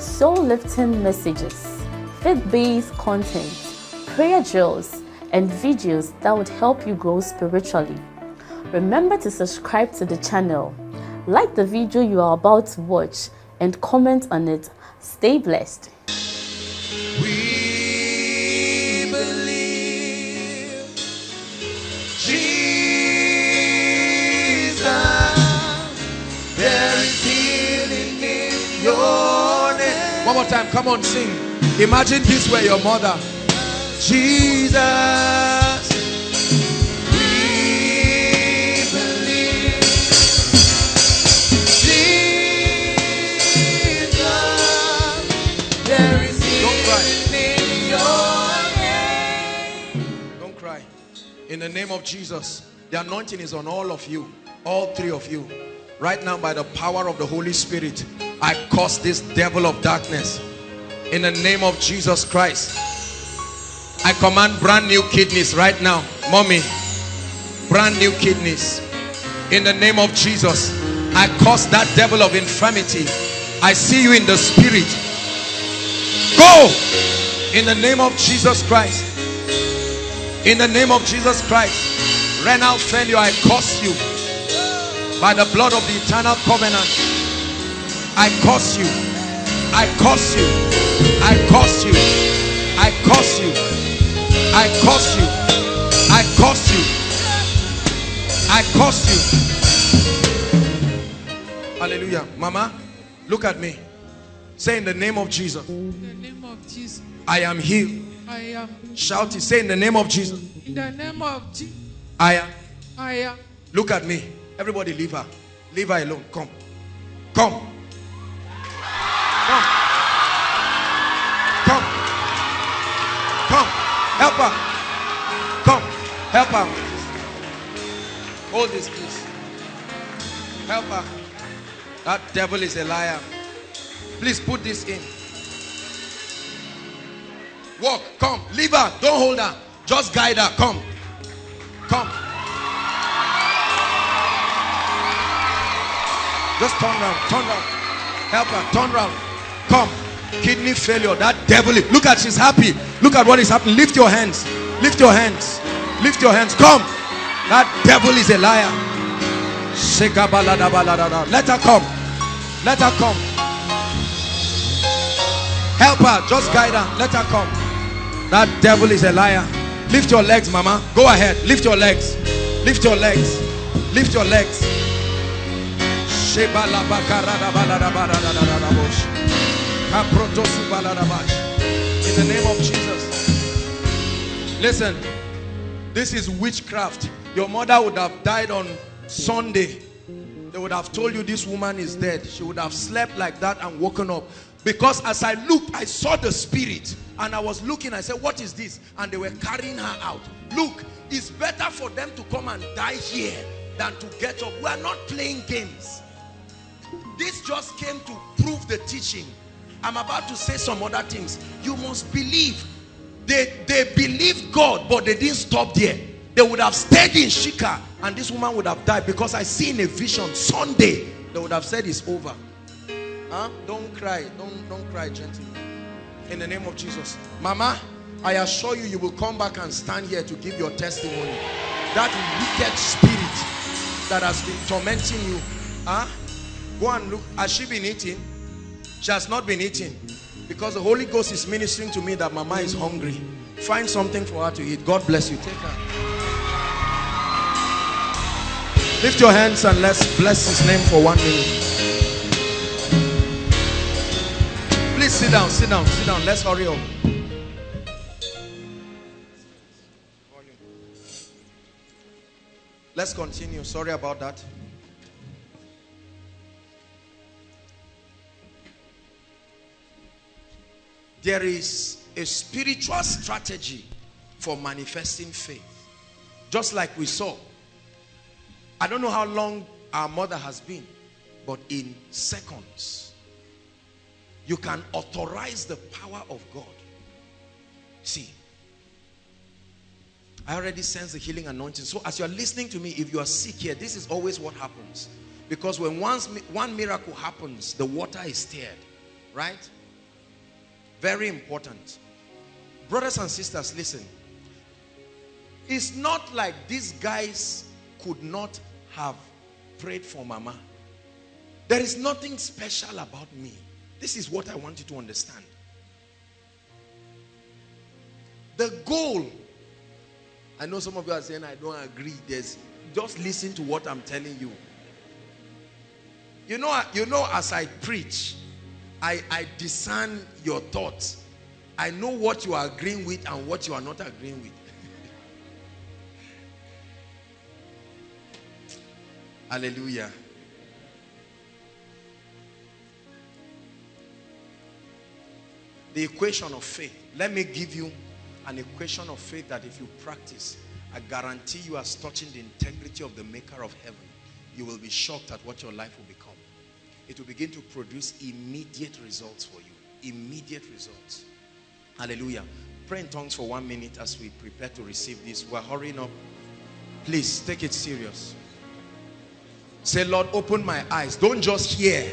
soul-lifting messages, faith-based content, prayer drills, and videos that would help you grow spiritually. Remember to subscribe to the channel, like the video you are about to watch, and comment on it. Stay blessed. We believe Jesus, there is healing in your name. One more time, come on, sing. Imagine this were your mother. Jesus. In the name of Jesus, the anointing is on all of you, all three of you. Right now, by the power of the Holy Spirit, I curse this devil of darkness. In the name of Jesus Christ, I command brand new kidneys right now. Mommy, brand new kidneys. In the name of Jesus, I curse that devil of infirmity. I see you in the spirit. Go! In the name of Jesus Christ. In the name of Jesus Christ, renal failure, I curse you. By the blood of the eternal covenant, I curse you. I curse you. I curse you. I curse you. I curse you. I curse you. I curse you. Hallelujah. Mama, look at me. Say, in the name of Jesus. In the name of Jesus. I am healed. I am. Shout it. Say, in the name of Jesus. In the name of Jesus. I am. I am. Look at me. Everybody leave her. Leave her alone. Come. Come. Come. Come. Come. Help her. Come. Help her. Hold this, please. Help her. That devil is a liar. Please put this in. Walk, come, leave her, don't hold her, just guide her, come, come. Just turn round, help her, turn round, come. Kidney failure, that devil, look at, she's happy, look at what is happening, lift your hands, lift your hands, lift your hands, come. That devil is a liar. Let her come, let her come. Help her, just guide her, let her come. That devil is a liar. Lift your legs, Mama. Go ahead. Lift your legs. Lift your legs. Lift your legs. In the name of Jesus. Listen, this is witchcraft. Your mother would have died on Sunday. They would have told you this woman is dead. She would have slept like that and woken up. Because as I looked, I saw the spirit. And I was looking, I said, what is this? And they were carrying her out. Look, it's better for them to come and die here than to get up. We are not playing games. This just came to prove the teaching. I'm about to say some other things. You must believe. They believed God, but they didn't stop there. They would have stayed in Shika, and this woman would have died. Because I see in a vision, Sunday, they would have said it's over. Huh? Don't cry. Don't cry, gently. In the name of Jesus. Mama, I assure you, you will come back and stand here to give your testimony. That wicked spirit that has been tormenting you. Huh? Go and look. Has she been eating? She has not been eating. Because the Holy Ghost is ministering to me that Mama is hungry. Find something for her to eat. God bless you. Take her. Lift your hands and let's bless His name for 1 minute. Please sit down, sit down, sit down. Let's hurry up. Let's continue. Sorry about that. There is a spiritual strategy for manifesting faith. Just like we saw. I don't know how long our mother has been, but in seconds, you can authorize the power of God. See, I already sense the healing anointing. So as you're listening to me, if you are sick here, this is always what happens. Because when one miracle happens, the water is stirred. Right? Very important. Brothers and sisters, listen. It's not like these guys could not have prayed for Mama. There is nothing special about me. This is what I want you to understand. The goal, I know some of you are saying, I don't agree. There's, just listen to what I'm telling you. You know, as I preach, I discern your thoughts. I know what you are agreeing with and what you are not agreeing with. Hallelujah. The equation of faith. Let me give you an equation of faith that if you practice, I guarantee you, as touching the integrity of the maker of heaven, you will be shocked at what your life will become. It will begin to produce immediate results for you. Immediate results. Hallelujah. Pray in tongues for 1 minute as we prepare to receive this. We're hurrying up. Please, take it serious. Say, Lord, open my eyes. Don't just hear.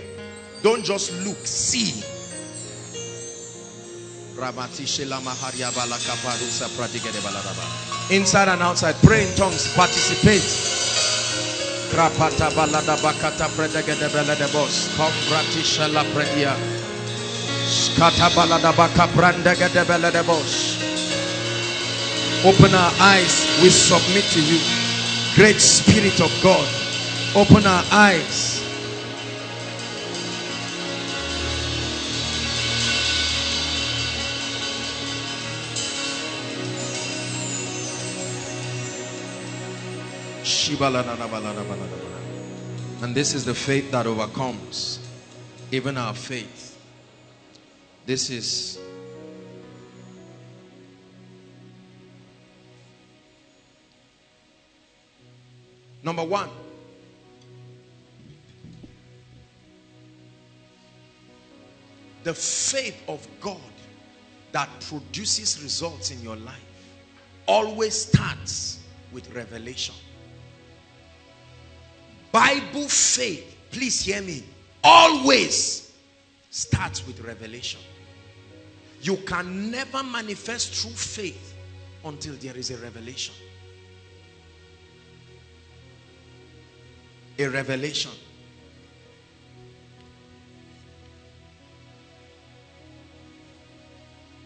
Don't just look. See. Inside and outside. Pray in tongues. Participate. Krapata balada bakata predegede beledebos kombratisha la predia skata balada baka brandegede beledebos. Open our eyes, we submit to you, great spirit of God. Open our eyes. And this is the faith that overcomes even our faith. This is number one. The faith of God that produces results in your life always starts with revelation. Bible faith, please hear me, always starts with revelation. You can never manifest true faith until there is a revelation. A revelation.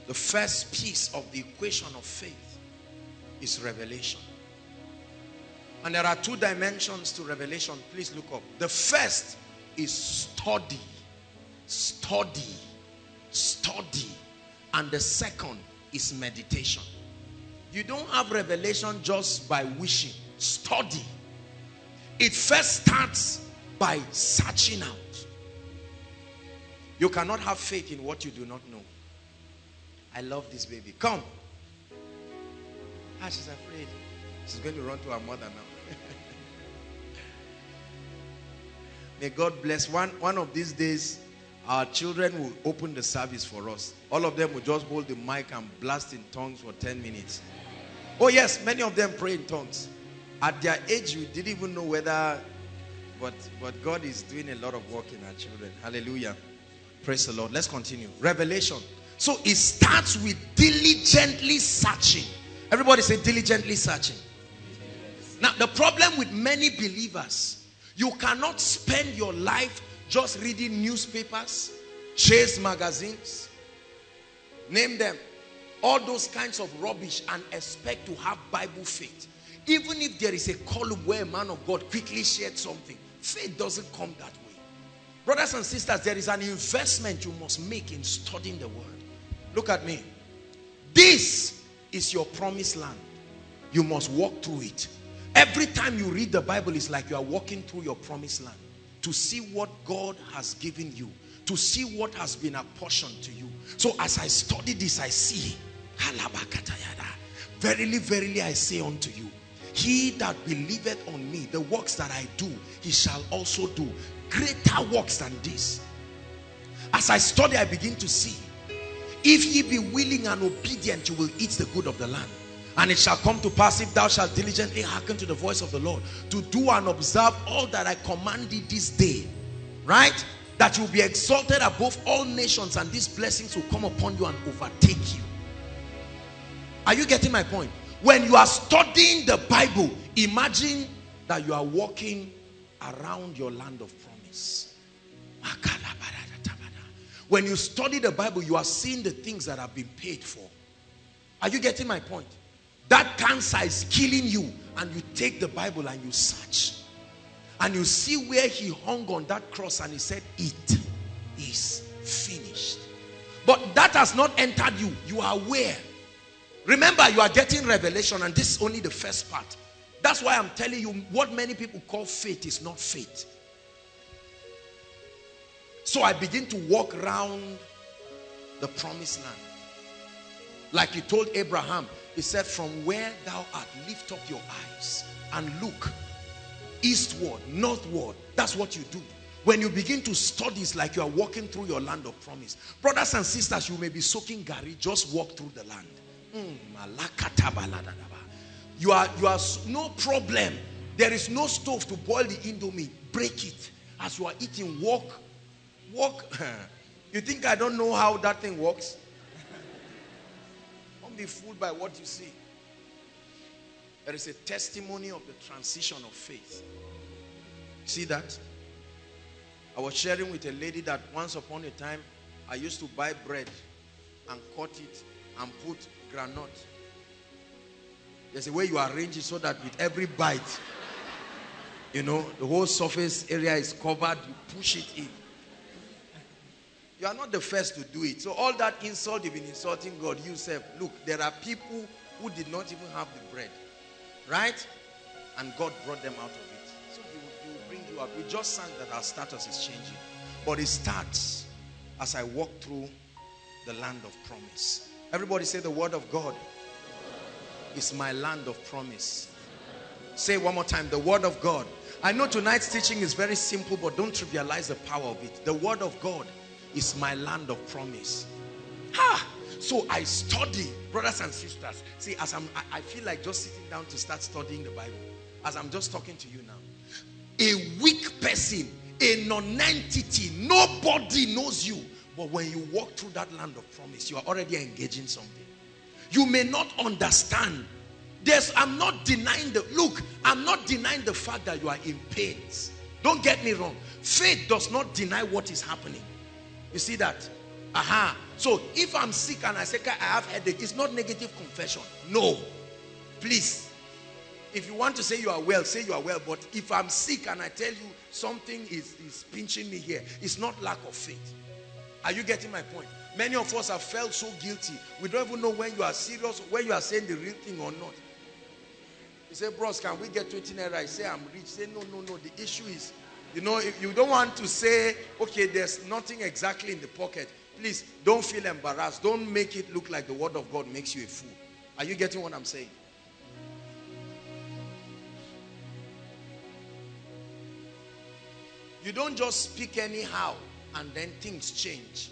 The first piece of the equation of faith is revelation. And there are two dimensions to revelation. Please look up. The first is study. Study. Study. And the second is meditation. You don't have revelation just by wishing. Study. It first starts by searching out. You cannot have faith in what you do not know. I love this baby. Come. Ah, she's afraid. She's going to run to her mother now. May God bless. One of these days, our children will open the service for us. All of them will just hold the mic and blast in tongues for 10 minutes. Oh yes, many of them pray in tongues. At their age, you didn't even know whether... But God is doing a lot of work in our children. Hallelujah. Praise the Lord. Let's continue. Revelation. So it starts with diligently searching. Everybody say diligently searching. Now, the problem with many believers, you cannot spend your life just reading newspapers, chase magazines, name them, all those kinds of rubbish, and expect to have Bible faith. Even if there is a column where a man of God quickly shared something, faith doesn't come that way. Brothers and sisters, there is an investment you must make in studying the word. Look at me. This is your promised land. You must walk through it. Every time you read the Bible, it's like you are walking through your promised land to see what God has given you. to see what has been apportioned to you. So as I study this, I see, verily, verily, I say unto you, he that believeth on me, the works that I do, he shall also do greater works than this. As I study, I begin to see, if ye be willing and obedient, you will eat the good of the land. And it shall come to pass, if thou shalt diligently hearken to the voice of the Lord, to do and observe all that I command thee this day, right? That you will be exalted above all nations, and these blessings will come upon you and overtake you. Are you getting my point? When you are studying the Bible, imagine that you are walking around your land of promise. When you study the Bible, you are seeing the things that have been paid for. Are you getting my point? That cancer is killing you, and you take the Bible and you search. And you see where he hung on that cross and he said, it is finished. But that has not entered you. You are aware. Remember, you are getting revelation, and this is only the first part. That's why I'm telling you, what many people call faith is not faith. So I begin to walk around the promised land. Like he told Abraham, he said, from where thou art, lift up your eyes and look eastward, northward. That's what you do. When you begin to study, it's like you are walking through your land of promise. Brothers and sisters, you may be soaking gari, just walk through the land. You are no problem. There is no stove to boil the indomie. Break it. As you are eating, walk. You think I don't know how that thing works? Don't be fooled by what you see. There is a testimony of the transition of faith. See that? I was sharing with a lady that once upon a time, I used to buy bread and cut it and put granite. There's a way you arrange it so that with every bite, you know, the whole surface area is covered. You push it in. You are not the first to do it. So all that insult, you've been insulting God, you said, look, there are people who did not even have the bread, right? And God brought them out of it. So he will bring you up. We just sang that our status is changing. But it starts as I walk through the land of promise. Everybody say, the word of God is my land of promise. Say one more time, the word of God. I know tonight's teaching is very simple, but don't trivialize the power of it. The word of God is my land of promise. Ha! So I study, brothers and sisters. See, as I feel like just sitting down to start studying the Bible. As I'm just talking to you now. A weak person, a non-entity, nobody knows you. But when you walk through that land of promise, you are already engaging something. You may not understand. I'm not denying the... Look, I'm not denying the fact that you are in pains. Don't get me wrong. Faith does not deny what is happening. You see that? Aha. So if I'm sick and I say, I have headache, it's not negative confession. No. Please. If you want to say you are well, say you are well. But if I'm sick and I tell you something is pinching me here, it's not lack of faith. Are you getting my point? Many of us have felt so guilty. We don't even know when you are serious, when you are saying the real thing or not. You say, bros, can we get 20 naira? I say, I'm rich. Say, no. The issue is, you know, if you don't want to say, okay, there's nothing exactly in the pocket. Please, don't feel embarrassed. Don't make it look like the word of God makes you a fool. Are you getting what I'm saying? You don't just speak anyhow and then things change.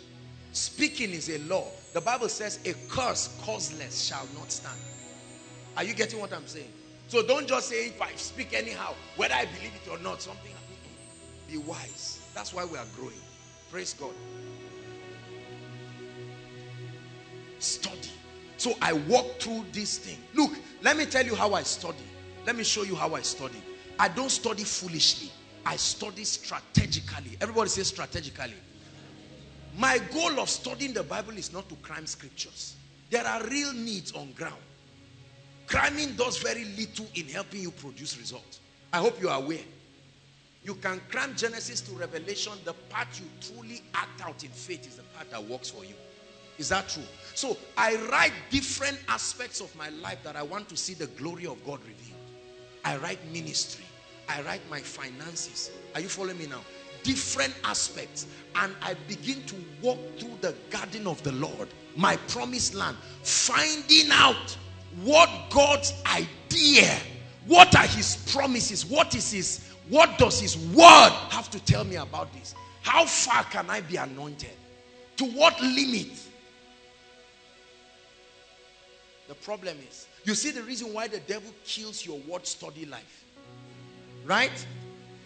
Speaking is a law. The Bible says, a curse causeless shall not stand. Are you getting what I'm saying? So don't just say, if I speak anyhow, whether I believe it or not, something happens. Be wise. That's why we are growing. Praise God. Study. So I walk through this thing. Look, let me tell you how I study. Let me show you how I study. I don't study foolishly. I study strategically. Everybody says strategically. My goal of studying the Bible is not to crime scriptures. There are real needs on ground. Criming does very little in helping you produce results. I hope you are aware. You can cram Genesis to Revelation. The part you truly act out in faith is the part that works for you. Is that true? So I write different aspects of my life that I want to see the glory of God revealed. I write ministry. I write my finances. Are you following me now? different aspects, and I begin to walk through the garden of the Lord, my promised land, finding out what God's idea, what are his promises, what does his word have to tell me about this? How far can I be anointed? To what limit? The problem is, you see the reason why the devil kills your word study life, right?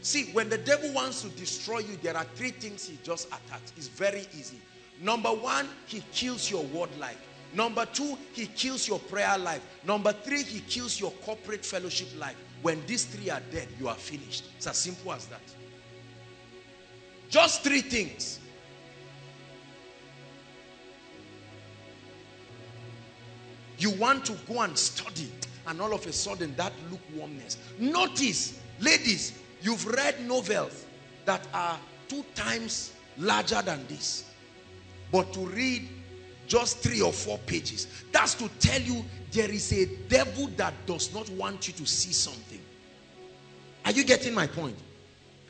See, when the devil wants to destroy you, there are three things he just attacks. It's very easy. Number one, he kills your word life. Number two, he kills your prayer life. Number three, he kills your corporate fellowship life. When these three are dead, you are finished. It's as simple as that. Just three things. You want to go and study, and all of a sudden that lukewarmness. Notice, ladies, you've read novels that are 2 times larger than this. But to read just 3 or 4 pages, that's to tell you there is a devil that does not want you to see something. Are you getting my point?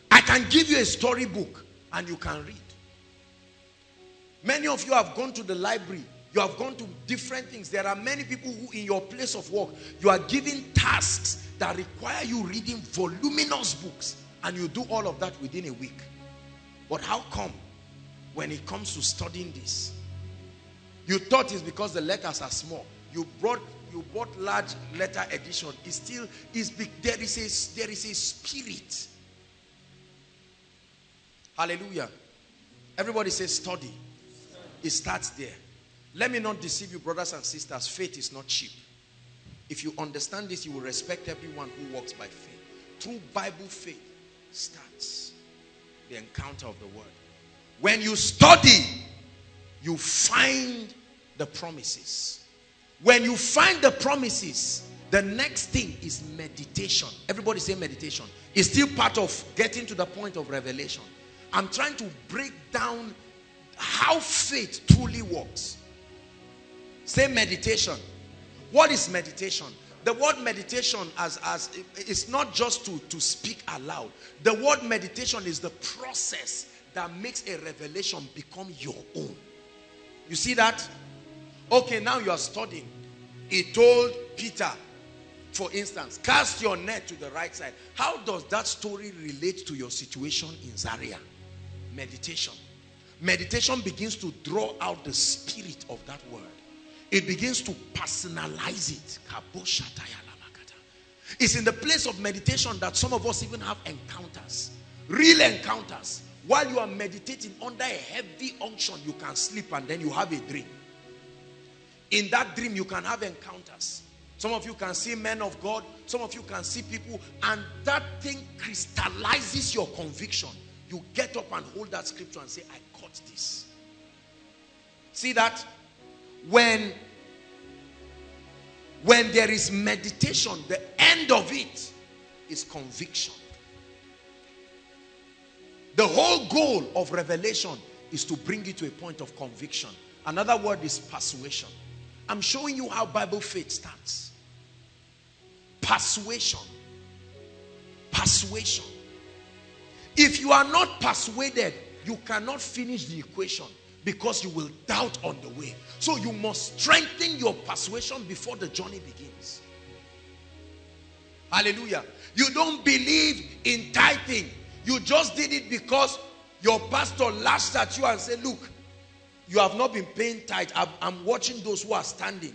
I can give you a storybook and you can read. Many of you have gone to the library. You have gone to different things. There are many people who in your place of work, you are given tasks that require you reading voluminous books, and you do all of that within a week. But how come when it comes to studying this? You thought it's because the letters are small. You bought large letter edition. It's still, it's big. There is a spirit. Hallelujah. Everybody says study. It starts there. Let me not deceive you, brothers and sisters. Faith is not cheap. If you understand this, you will respect everyone who walks by faith. True Bible faith starts the encounter of the word. When you study, you find the promises. When you find the promises, the next thing is meditation. Everybody say meditation. It's still part of getting to the point of revelation. I'm trying to break down how faith truly works. Say meditation. What is meditation? The word meditation it's not just to speak aloud. The word meditation is the process that makes a revelation become your own. You see that? Okay, now you are studying. He told Peter, for instance, cast your net to the right side. How does that story relate to your situation in Zaria? Meditation. Meditation begins to draw out the spirit of that word. It begins to personalize it. It's in the place of meditation that some of us even have encounters. Real encounters. While you are meditating under a heavy unction, you can sleep and then you have a dream. In that dream, you can have encounters. Some of you can see men of God. Some of you can see people. And that thing crystallizes your conviction. You get up and hold that scripture and say, I caught this. See that? When there is meditation, the end of it is conviction. The whole goal of revelation is to bring you to a point of conviction. Another word is persuasion. I'm showing you how Bible faith starts. Persuasion. Persuasion. If you are not persuaded, you cannot finish the equation because you will doubt on the way. So you must strengthen your persuasion before the journey begins. Hallelujah. You don't believe in tithing. You just did it because your pastor lashed at you and said, look, you have not been paying tithe. I'm watching those who are standing.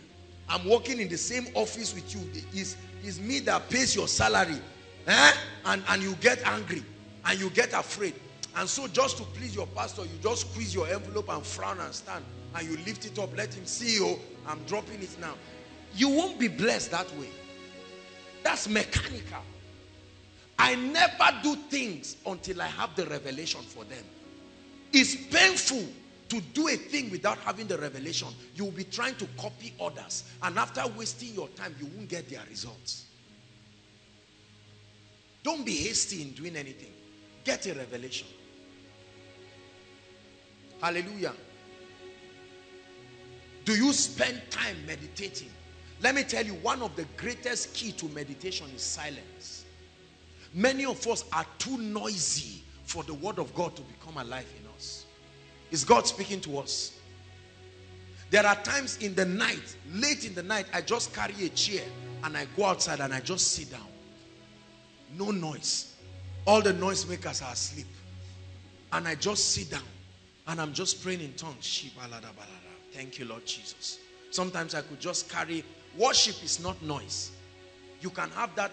I'm working in the same office with you. It's me that pays your salary. Eh? And you get angry. And you get afraid. And so just to please your pastor, you just squeeze your envelope and frown and stand. And you lift it up. Let him see, oh, I'm dropping it now. You won't be blessed that way. That's mechanical. I never do things until I have the revelation for them. It's painful to do a thing without having the revelation. You'll be trying to copy others. And after wasting your time, you won't get their results. Don't be hasty in doing anything. Get a revelation. Hallelujah. Do you spend time meditating? Let me tell you, one of the greatest keys to meditation is silence. Many of us are too noisy for the word of God to become alive in us. Is God speaking to us? There are times in the night, late in the night, I just carry a chair and I go outside and I just sit down. No noise. All the noisemakers are asleep. And I just sit down and I'm just praying in tongues. Thank you, Lord Jesus. Sometimes I could just carry. Worship is not noise. You can have that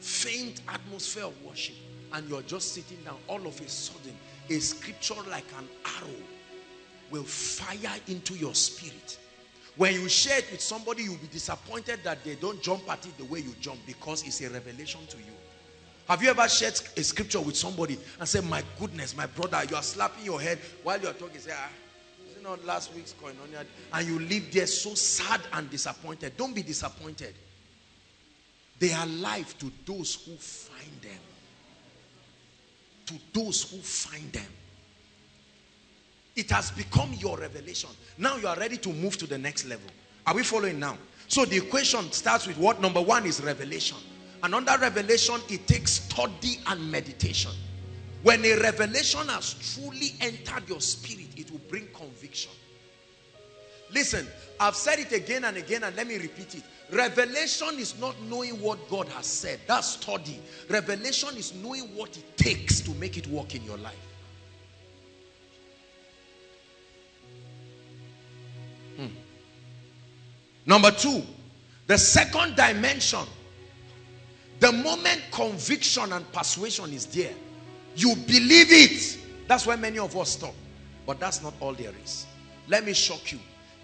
faint atmosphere of worship and you're just sitting down. All of a sudden, a scripture like an arrow will fire into your spirit. When you share it with somebody, you'll be disappointed that they don't jump at it the way you jump, because it's a revelation to you. Have you ever shared a scripture with somebody and said, my goodness, my brother, you are slapping your head while you are talking? Say, ah, is it not last week's Koinonia? And you live there so sad and disappointed. Don't be disappointed. They are life to those who find them. To those who find them. It has become your revelation. Now you are ready to move to the next level. Are we following now? So the equation starts with what? Number one is revelation. And under revelation, it takes study and meditation. When a revelation has truly entered your spirit, it will bring conviction. Listen, I've said it again and again, and let me repeat it. Revelation is not knowing what God has said. That's study. Revelation is knowing what it takes to make it work in your life. Number two, the second dimension, the moment conviction and persuasion is there, you believe it. That's where many of us stop. But that's not all there is. Let me shock you.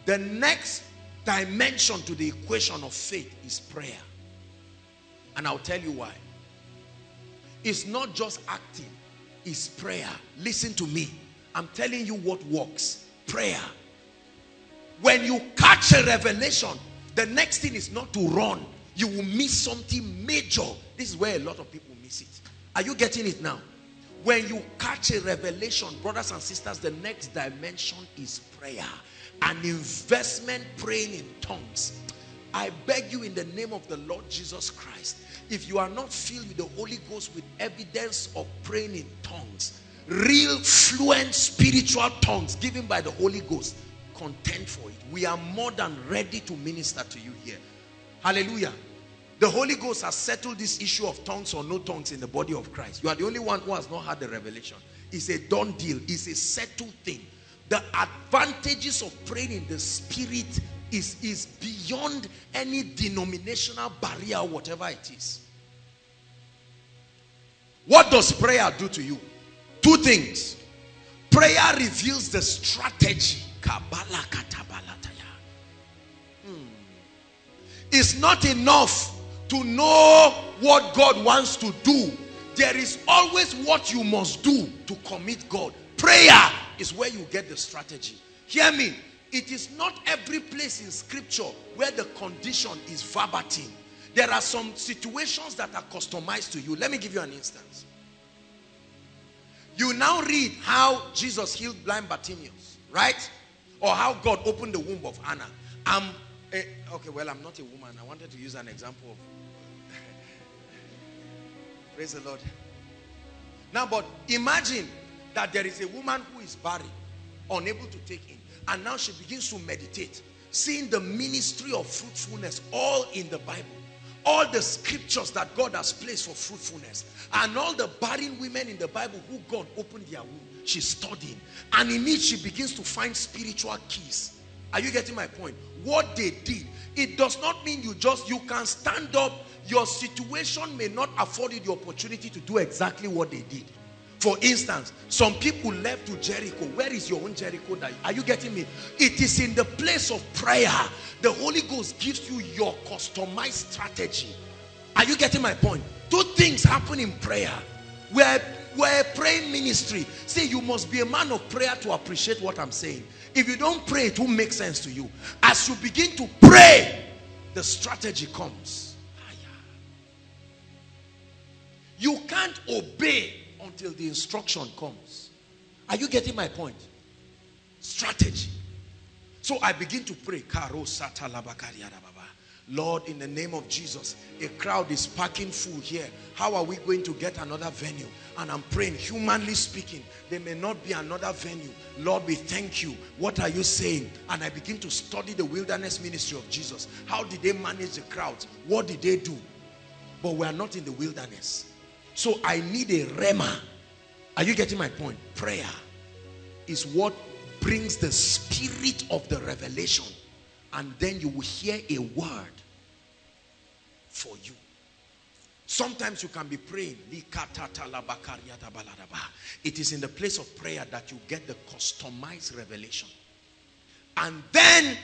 The next dimension to the equation of faith is prayer. And I'll tell you why. It's not just acting, it's prayer. Listen to me. I'm telling you what works. Prayer. When you catch a revelation, the next thing is not to run. You will miss something major. This is where a lot of people miss it. Are you getting it now? When you catch a revelation, brothers and sisters, the next dimension is prayer. An investment praying in tongues. I beg you in the name of the Lord Jesus Christ, if you are not filled with the Holy Ghost with evidence of praying in tongues, real fluent spiritual tongues given by the Holy Ghost, contend for it. We are more than ready to minister to you here. Hallelujah. The Holy Ghost has settled this issue of tongues or no tongues in the body of Christ. You are the only one who has not had the revelation. It's a done deal. It's a settled thing. The advantages of praying in the spirit is beyond any denominational barrier, whatever it is. What does prayer do to you? Two things. Prayer reveals the strategy. It's not enough to know what God wants to do. There is always what you must do to commit God. Prayer is where you get the strategy. Hear me. It is not every place in scripture where the condition is verbatim. There are some situations that are customized to you. Let me give you an instance. You now read how Jesus healed blind Bartimaeus, right? Or how God opened the womb of Anna. I'm not a woman. I wanted to use an example of... Praise the Lord. Now, but imagine that there is a woman who is barren, unable to take in. And now she begins to meditate, seeing the ministry of fruitfulness all in the Bible. All the scriptures that God has placed for fruitfulness. And all the barren women in the Bible who God opened their womb. She's studying. And in it, she begins to find spiritual keys. Are you getting my point? What they did, it does not mean you can stand up. Your situation may not afford you the opportunity to do exactly what they did. For instance, some people left to Jericho. Where is your own Jericho? Are you getting me? It is in the place of prayer. The Holy Ghost gives you your customized strategy. Are you getting my point? Two things happen in prayer. We're a praying ministry. See, you must be a man of prayer to appreciate what I'm saying. If you don't pray, it won't make sense to you. As you begin to pray, the strategy comes. You can't obey until the instruction comes. Are you getting my point? Strategy. So I begin to pray. Lord, in the name of Jesus, a crowd is packing full here. How are we going to get another venue? And I'm praying, humanly speaking, there may not be another venue. Lord, we thank you. What are you saying? And I begin to study the wilderness ministry of Jesus. How did they manage the crowds? What did they do? But we are not in the wilderness. So I need a Rema. Are you getting my point? Prayer is what brings the spirit of the revelation. And then you will hear a word for you. Sometimes you can be praying. It is in the place of prayer that you get the customized revelation. And then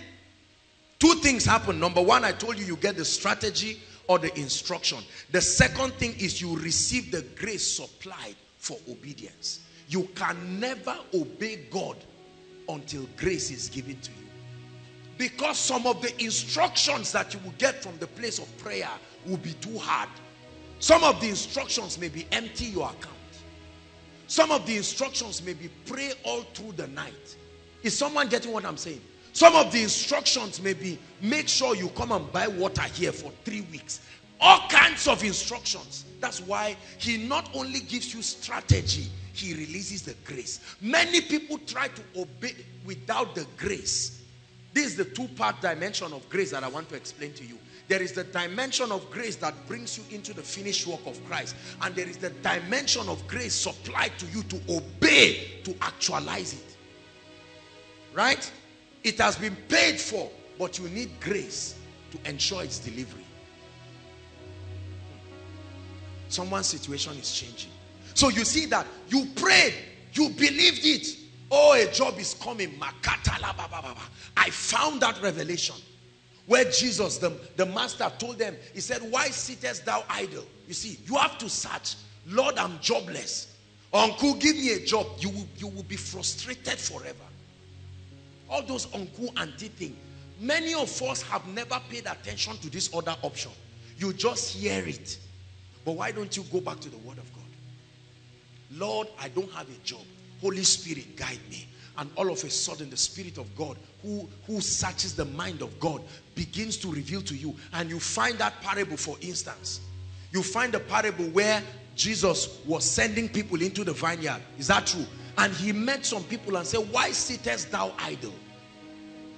two things happen. Number one, I told you, you get the strategy or the instruction. The second thing is you receive the grace supplied for obedience. You can never obey God until grace is given to you. Because some of the instructions that you will get from the place of prayer will be too hard. Some of the instructions may be empty your account. Some of the instructions may be pray all through the night. Is someone getting what I'm saying? Some of the instructions may be make sure you come and buy water here for 3 weeks. All kinds of instructions. That's why he not only gives you strategy, he releases the grace. Many people try to obey without the grace. This is the two-part dimension of grace that I want to explain to you. There is the dimension of grace that brings you into the finished work of Christ. And there is the dimension of grace supplied to you to obey, to actualize it. Right? It has been paid for, but you need grace to ensure its delivery. Someone's situation is changing. So you see that you prayed, you believed it. Oh, a job is coming. I found that revelation where Jesus, the master, told them, he said, why sittest thou idle? You see, you have to search. Lord, I'm jobless. Uncle, give me a job. You will be frustrated forever. All those uncle, auntie thing. Many of us have never paid attention to this other option. You just hear it. But why don't you go back to the word of God? Lord, I don't have a job. Holy Spirit, guide me. And all of a sudden, the Spirit of God, who searches the mind of God, begins to reveal to you. And you find that parable, for instance. You find the parable where Jesus was sending people into the vineyard. Is that true? And he met some people and said, why sittest thou idle?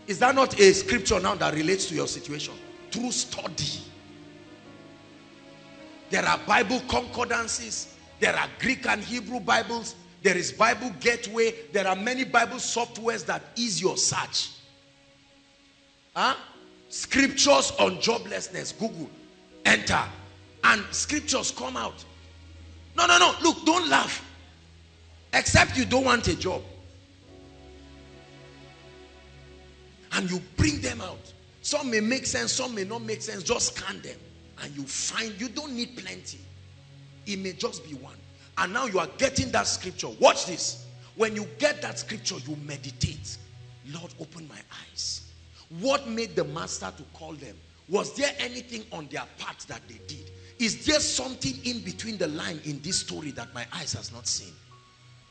Is that not a scripture now that relates to your situation? Through study. There are Bible concordances. There are Greek and Hebrew Bibles. There is Bible Gateway. There are many Bible softwares that ease your search. Huh? Scriptures on joblessness. Google. Enter. And scriptures come out. No, no, no. Look, don't laugh. Except you don't want a job. And you bring them out. Some may make sense. Some may not make sense. Just scan them. And you find you don't need plenty. It may just be one. And now you are getting that scripture. Watch this. When you get that scripture, you meditate. Lord, open my eyes. What made the master to call them? Was there anything on their part that they did? Is there something in between the line in this story that my eyes has not seen?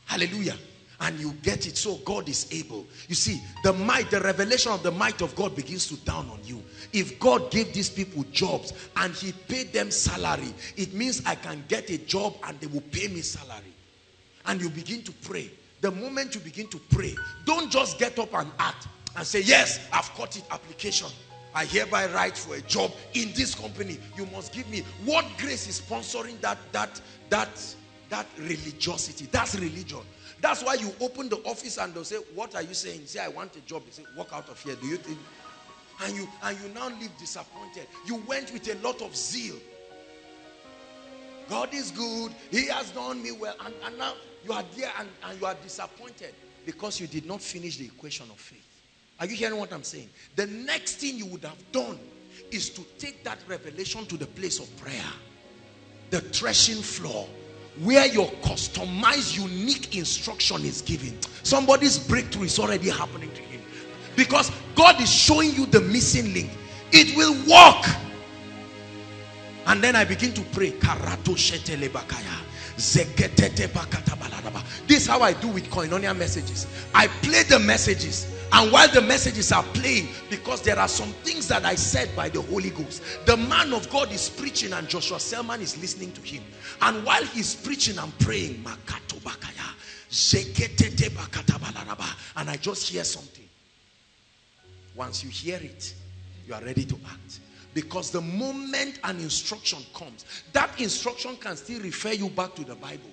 Hallelujah. And you get it. So God is able. You see, the might, the revelation of the might of God begins to down on you. If God gave these people jobs and he paid them salary, it means I can get a job and they will pay me salary. And you begin to pray. The moment you begin to pray, don't just get up and act and say, yes, I've got it, application. I hereby write for a job in this company. You must give me. What grace is sponsoring that religiosity? That's religion. That's why you open the office and they'll say, what are you saying? Say, I want a job. They say, walk out of here. Do you think? And you now leave disappointed. You went with a lot of zeal. God is good. He has done me well. And now you are there and you are disappointed because you did not finish the equation of faith. Are you hearing what I'm saying? The next thing you would have done is to take that revelation to the place of prayer. The threshing floor, where your customized, unique instruction is given. Somebody's breakthrough is already happening to him. Because God is showing you the missing link. It will work. And then I begin to pray. This is how I do with Koinonia messages. I play the messages. And while the messages are playing, because there are some things that I said by the Holy Ghost, the man of God is preaching and Joshua Selman is listening to him. And while he's preaching and praying, and I just hear something. Once you hear it, you are ready to act. Because the moment an instruction comes, that instruction can still refer you back to the Bible.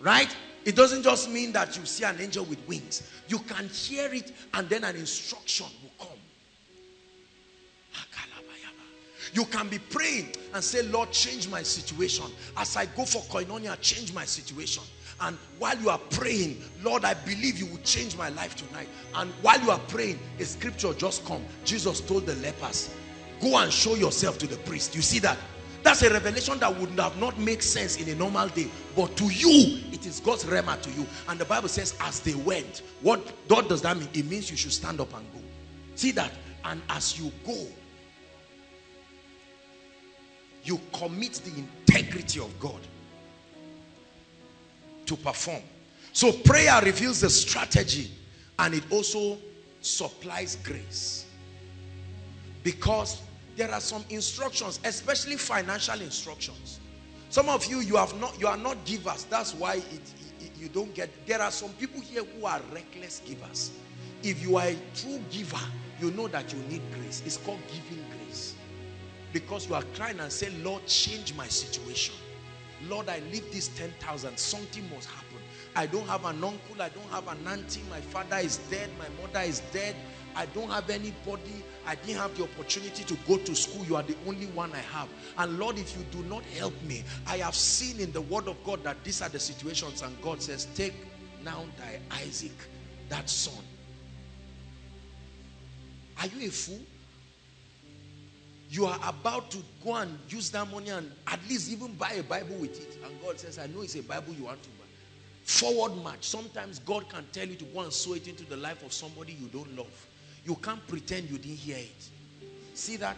Right? It doesn't just mean that you see an angel with wings. You can hear it and then an instruction will come. You can be praying and say, Lord, change my situation. As I go for Koinonia, change my situation. And while you are praying, Lord, I believe you will change my life tonight. And while you are praying, a scripture just come. Jesus told the lepers, go and show yourself to the priest. You see that? That's a revelation that would have not made sense in a normal day. But to you, it is God's Rema to you. And the Bible says, as they went. What does that mean? It means you should stand up and go. See that? And as you go, you commit the integrity of God to perform. So prayer reveals the strategy, and it also supplies grace. Because there are some instructions, especially financial instructions. Some of you, you are not givers. That's why you don't get. There are some people here who are reckless givers. If you are a true giver, you know that you need grace. It's called giving grace. Because you are crying and saying, Lord, change my situation. Lord, I leave this 10,000. Something must happen. I don't have an uncle. I don't have an auntie. My father is dead. My mother is dead. I don't have anybody. I didn't have the opportunity to go to school. You are the only one I have. And Lord, if you do not help me, I have seen in the word of God that these are the situations. And God says, take now thy Isaac, that son. Are you a fool? You are about to go and use that money and at least even buy a Bible with it. And God says, I know it's a Bible you want to buy. Forward march. Sometimes God can tell you to go and sow it into the life of somebody you don't love. You can't pretend you didn't hear it. See that?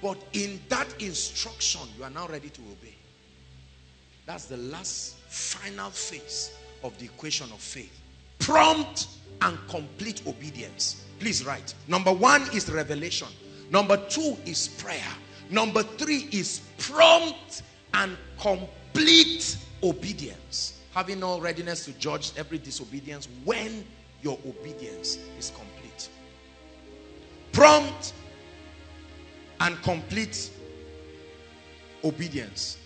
But in that instruction, you are now ready to obey. That's the last final phase of the equation of faith. Prompt and complete obedience. Please write. Number one is revelation. Number two is prayer. Number three is prompt and complete obedience. Having all readiness to judge every disobedience when your obedience is complete. Prompt and complete obedience.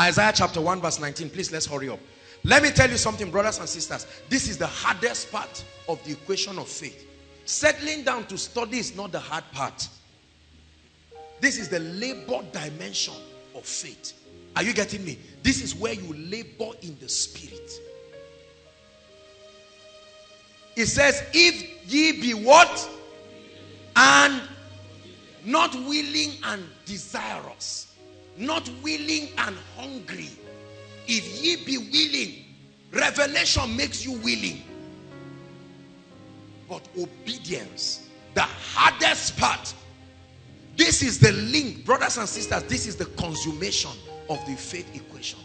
Isaiah chapter 1 verse 19. Please, let's hurry up. Let me tell you something, brothers and sisters. This is the hardest part of the equation of faith. Settling down to study is not the hard part. This is the labor dimension of faith. Are you getting me? This is where you labor in the spirit. It says, if ye be what? And not willing and desirous. Not willing and hungry. If ye be willing, revelation makes you willing. But obedience, the hardest part. This is the link, brothers and sisters. This is the consummation of the faith equation.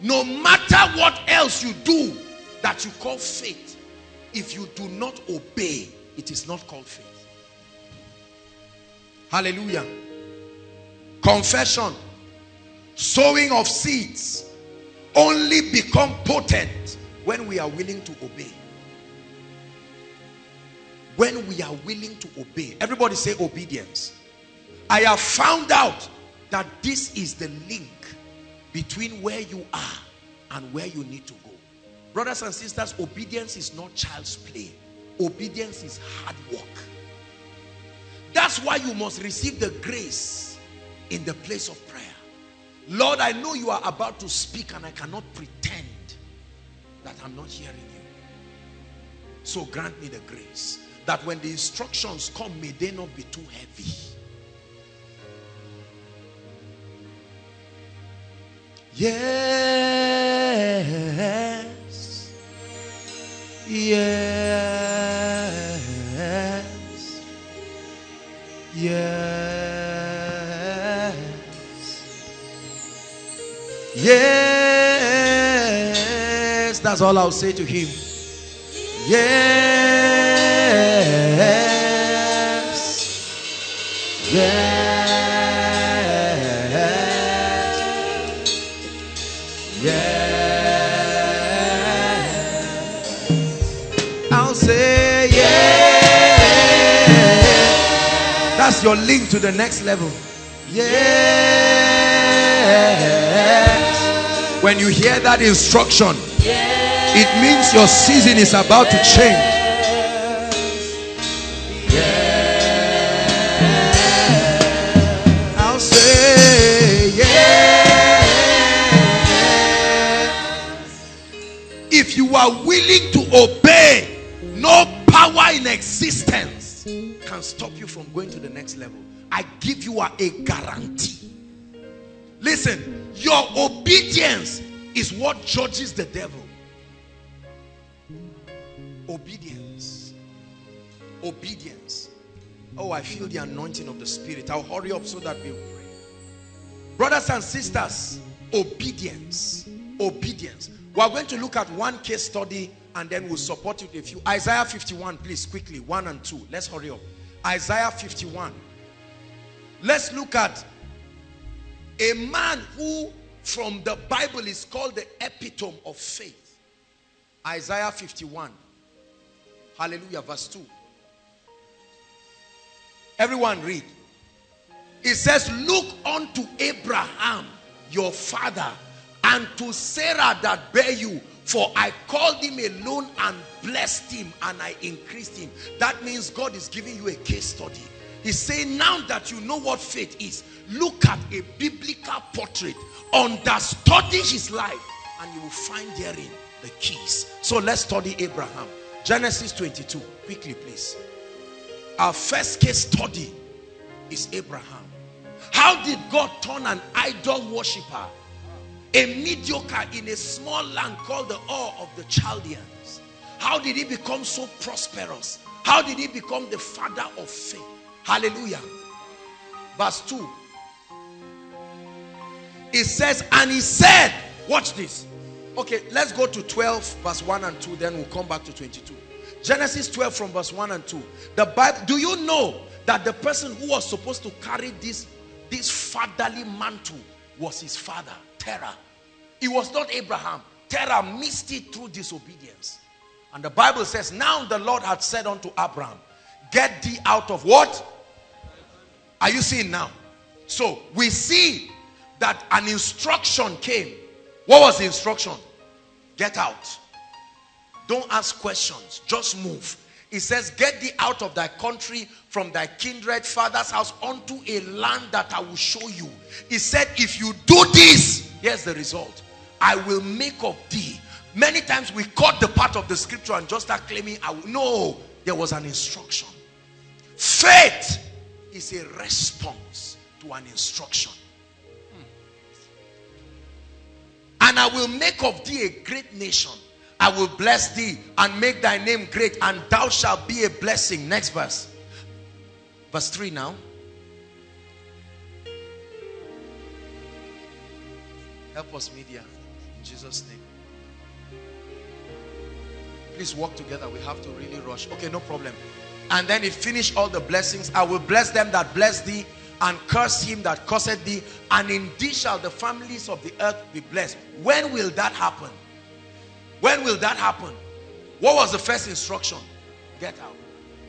No matter what else you do that you call faith, if you do not obey, it is not called faith. Hallelujah. Confession, sowing of seeds, only become potent when we are willing to obey. When we are willing to obey. Everybody say obedience. I have found out that this is the link between where you are and where you need to go. Brothers and sisters, obedience is not child's play. Obedience is hard work. That's why you must receive the grace in the place of prayer. Lord, I know you are about to speak and I cannot pretend that I'm not hearing you. So grant me the grace that when the instructions come, may they not be too heavy. Yes. Yes. Yes. Yes. That's all I'll say to him. Yes. Yes. Yes. I'll say yes. That's your link to the next level. Yes. When you hear that instruction, yes, it means your season is about to change. Yes. I'll say yes. If you are willing to obey, no power in existence can stop you from going to the next level. I give you a guarantee. Listen, your obedience is what judges the devil. Obedience. Obedience. Oh, I feel the anointing of the Spirit. I'll hurry up so that we'll pray. Brothers and sisters, obedience. Obedience. We're going to look at one case study and then we'll support it with a few. Isaiah 51, please, quickly. 1 and 2. Let's hurry up. Isaiah 51. Let's look at a man who from the Bible is called the epitome of faith. Isaiah 51. Hallelujah. Verse 2. Everyone read. It says, look unto Abraham your father and to Sarah that bare you, for I called him alone and blessed him and I increased him. That means God is giving you a case study. He's saying, now that you know what faith is, look at a biblical portrait, understudy his life, and you will find therein the keys. So let's study Abraham. Genesis 22, quickly please. Our first case study is Abraham. How did God turn an idol worshiper, a mediocre in a small land called the Ur of the Chaldeans? How did he become so prosperous? How did he become the father of faith? Hallelujah. Verse 2. It says, and he said, watch this. Okay, let's go to 12, verse 1 and 2, then we'll come back to 22. Genesis 12 from verse 1 and 2. The Bible, do you know that the person who was supposed to carry this fatherly mantle was his father, Terah? It was not Abraham. Terah missed it through disobedience. And the Bible says, now the Lord had said unto Abraham, get thee out of what? Are you seeing now? So we see that an instruction came. What was the instruction? Get out. Don't ask questions. Just move. It says, get thee out of thy country, from thy kindred, father's house, unto a land that I will show you. He said, if you do this, here's the result. I will make of thee. Many times we cut the part of the scripture and just start claiming, I will. No, there was an instruction. Faith is a response to an instruction. And I will make of thee a great nation. I will bless thee and make thy name great, and thou shalt be a blessing. Next verse. Verse 3 now. Help us, media. In Jesus' name. Please walk together. We have to really rush. Okay, no problem. And then he finished all the blessings. I will bless them that bless thee, and curse him that curseth thee, and in thee shall the families of the earth be blessed. When will that happen? When will that happen? What was the first instruction? Get out.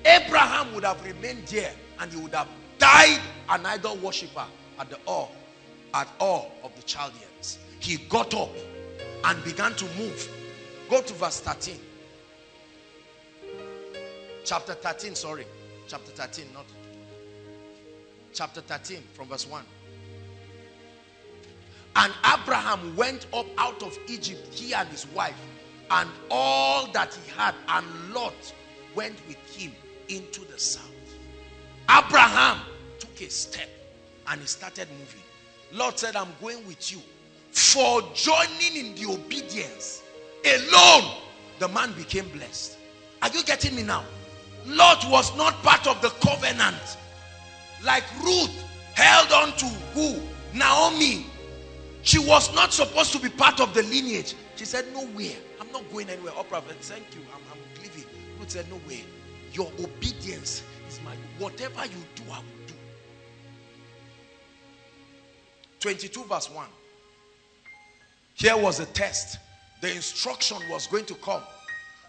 Abraham would have remained there, and he would have died an idol worshiper at the Ur, at Ur of the Chaldeans. He got up and began to move. Go to verse 13. Chapter 13, sorry. Chapter 13, not... Chapter 13 from verse 1. And Abraham went up out of Egypt, he and his wife, and all that he had, and Lot went with him into the south. Abraham took a step and he started moving. Lot said, I'm going with you. For joining in the obedience alone, the man became blessed. Are you getting me now? Lot was not part of the covenant. Like Ruth held on to who? Naomi. She was not supposed to be part of the lineage. She said, nowhere. I'm not going anywhere. Oprah, thank you. I'm leaving. people said, no way, your obedience is my, whatever you do, I will do. 22 verse 1. Here was a test. The instruction was going to come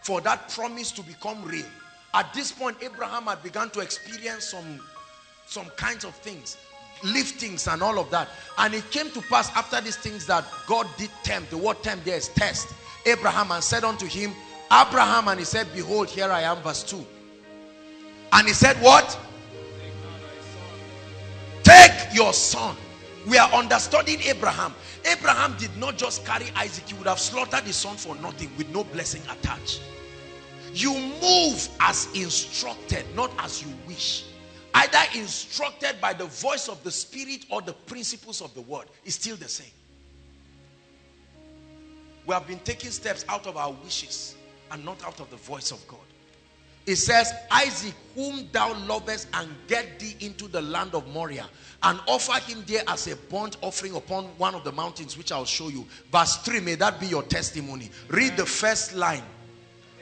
for that promise to become real. At this point, Abraham had begun to experience some kinds of things, liftings and all of that. And it came to pass after these things that God did tempt. The word tempt there is test. Abraham, and said unto him, Abraham, and he said, behold, here I am. Verse 2. And he said, what? Take your son. We are understudying Abraham. Abraham did not just carry Isaac. He would have slaughtered his son for nothing with no blessing attached. You move as instructed, not as you wish. Either instructed by the voice of the Spirit or the principles of the word. It's still the same. We have been taking steps out of our wishes and not out of the voice of God. It says, Isaac, whom thou lovest, and get thee into the land of Moriah, and offer him there as a burnt offering upon one of the mountains, which I'll show you. Verse 3, may that be your testimony. Read the first line.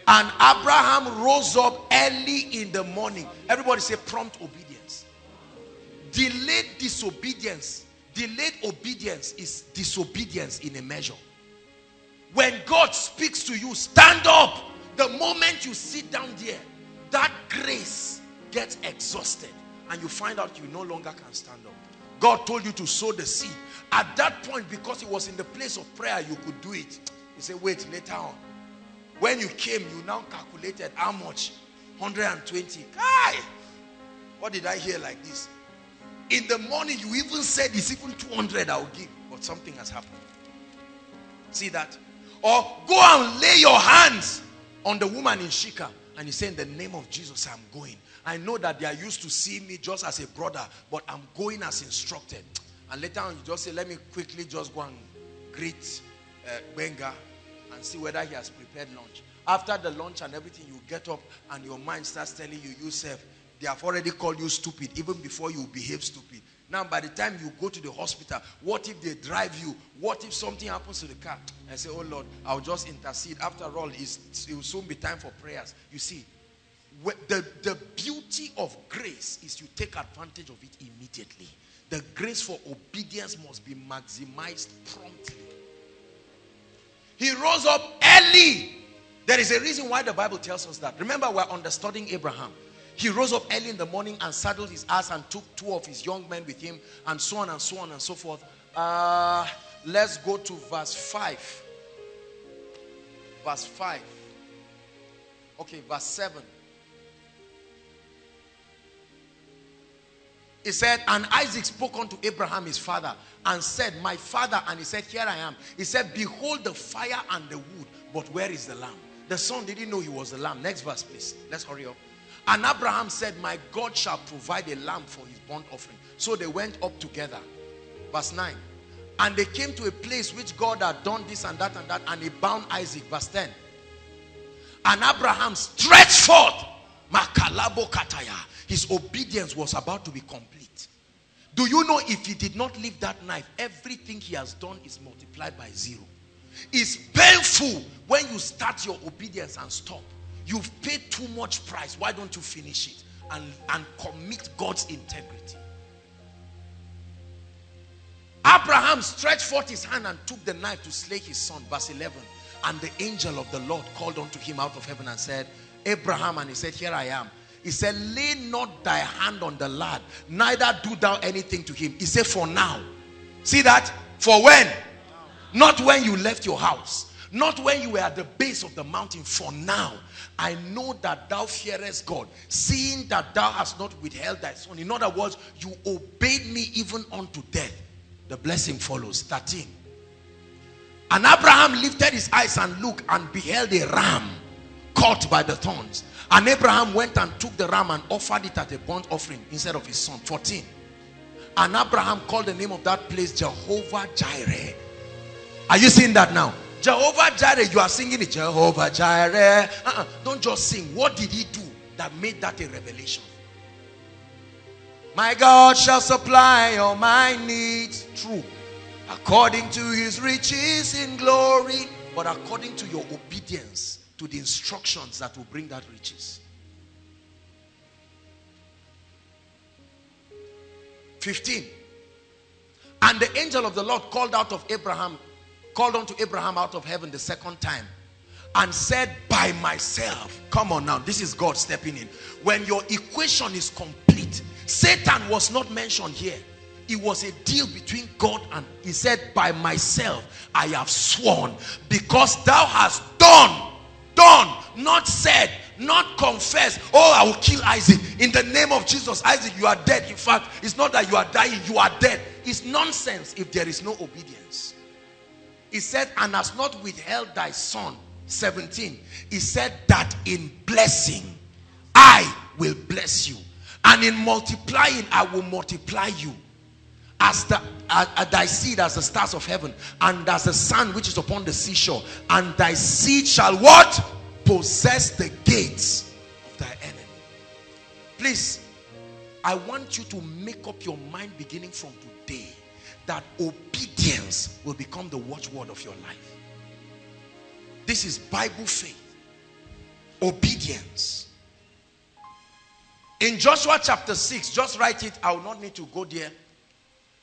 And Abraham rose up early in the morning. Everybody say prompt obedience. Delayed disobedience. Delayed obedience is disobedience in a measure. When God speaks to you, stand up. The moment you sit down there, that grace gets exhausted and you find out you no longer can stand up. God told you to sow the seed. At that point, because it was in the place of prayer, you could do it. You say, wait, later on. When you came, you now calculated how much? 120. Kai! What did I hear like this? In the morning, you even said, it's even 200 I'll give. But something has happened. See that? Or go and lay your hands on the woman in Shechem, and he said, in the name of Jesus, I'm going. I know that they are used to see me just as a brother, but I'm going as instructed. And later on, you just say, let me quickly just go and greet Benga and see whether he has prepared lunch. After the lunch and everything, you get up and your mind starts telling you, yourself, they have already called you stupid even before you behave stupid. Now, by the time you go to the hospital, what if they drive you? What if something happens to the car? I say, oh Lord, I'll just intercede. After all, it will soon be time for prayers. You see, the beauty of grace is you take advantage of it immediately. The grace for obedience must be maximized promptly. He rose up early. There is a reason why the Bible tells us that. Remember, we're understudying Abraham. He rose up early in the morning and saddled his ass and took 2 of his young men with him, and so on and so on and so forth. Let's go to verse 5. Verse 5. Okay, verse 7. He said, and Isaac spoke unto Abraham his father and said, my father. And he said, here I am. He said, behold the fire and the wood, but where is the lamb? The son didn't know he was the lamb. Next verse, please. Let's hurry up. And Abraham said, my God shall provide a lamb for his burnt offering. So they went up together. Verse 9. And they came to a place which God had done this and that, and he bound Isaac. Verse 10. And Abraham stretched forth. Makalabo kataya. His obedience was about to be complete. Do you know if he did not leave that knife, everything he has done is multiplied by 0. It's painful when you start your obedience and stop. You've paid too much price. Why don't you finish it and commit God's integrity? Abraham stretched forth his hand and took the knife to slay his son. Verse 11. And the angel of the Lord called unto him out of heaven and said, Abraham. And he said, here I am. He said, lay not thy hand on the lad, neither do thou anything to him. He said, for now. See that? For when? Not when you left your house. Not when you were at the base of the mountain. For now, I know that thou fearest God, seeing that thou hast not withheld thy son. In other words, you obeyed me even unto death. The blessing follows. 13. And Abraham lifted his eyes and looked, and beheld a ram caught by the thorns. And Abraham went and took the ram and offered it at a burnt offering instead of his son. 14. And Abraham called the name of that place Jehovah Jireh. Are you seeing that now? Jehovah Jireh, you are singing it. Jehovah Jireh. Don't just sing. What did he do that made that a revelation? My God shall supply all my needs. True. According to his riches in glory. But according to your obedience, to the instructions that will bring that riches. 15. And the angel of the Lord called unto Abraham out of heaven the second time and said, by myself. Come on now, this is God stepping in. When your equation is complete, Satan was not mentioned here. It was a deal between God and he said, by myself I have sworn, because thou hast done, not said, not confessed, oh, I will kill Isaac. In the name of Jesus, Isaac, you are dead. In fact, it's not that you are dying, you are dead. It's nonsense if there is no obedience. He said, and has not withheld thy son. 17. He said that in blessing, I will bless you. And in multiplying, I will multiply you as thy seed as the stars of heaven, and as the sand which is upon the seashore. And thy seed shall what? Possess the gates of thy enemy. Please, I want you to make up your mind beginning from today that obedience will become the watchword of your life. This is Bible faith. Obedience. In Joshua chapter 6, just write it. I will not need to go there.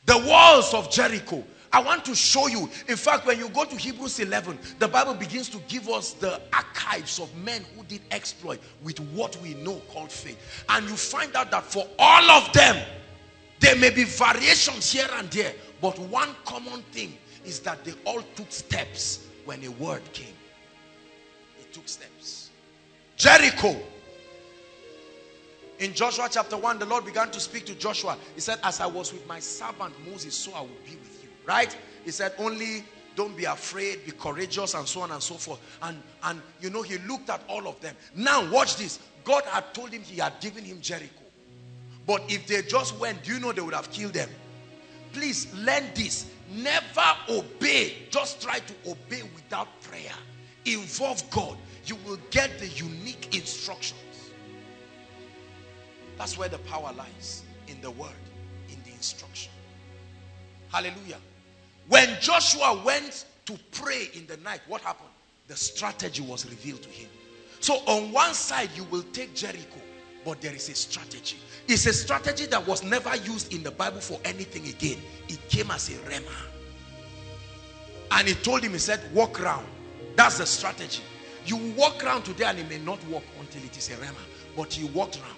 The walls of Jericho. I want to show you. In fact, when you go to Hebrews 11, the Bible begins to give us the archives of men who did exploit with what we know called faith. And you find out that for all of them, there may be variations here and there, but one common thing is that they all took steps when a word came. They took steps. Jericho. In Joshua chapter 1, the Lord began to speak to Joshua. He said, as I was with my servant Moses, so I will be with you. Right? He said, only don't be afraid, be courageous, and so on and so forth. And you know, he looked at all of them. Now, watch this. God had told him he had given him Jericho. But if they just went, do you know they would have killed them? Please, learn this. Never obey. Just try to obey without prayer. Involve God. You will get the unique instructions. That's where the power lies, in the word, in the instruction. Hallelujah. When Joshua went to pray in the night, what happened? The strategy was revealed to him. So on one side, you will take Jericho, but there is a strategy. It's a strategy that was never used in the Bible for anything again. It came as a rema. And he told him, he said, walk round. That's the strategy. You walk round today and it may not work until it is a rema. But he walked round.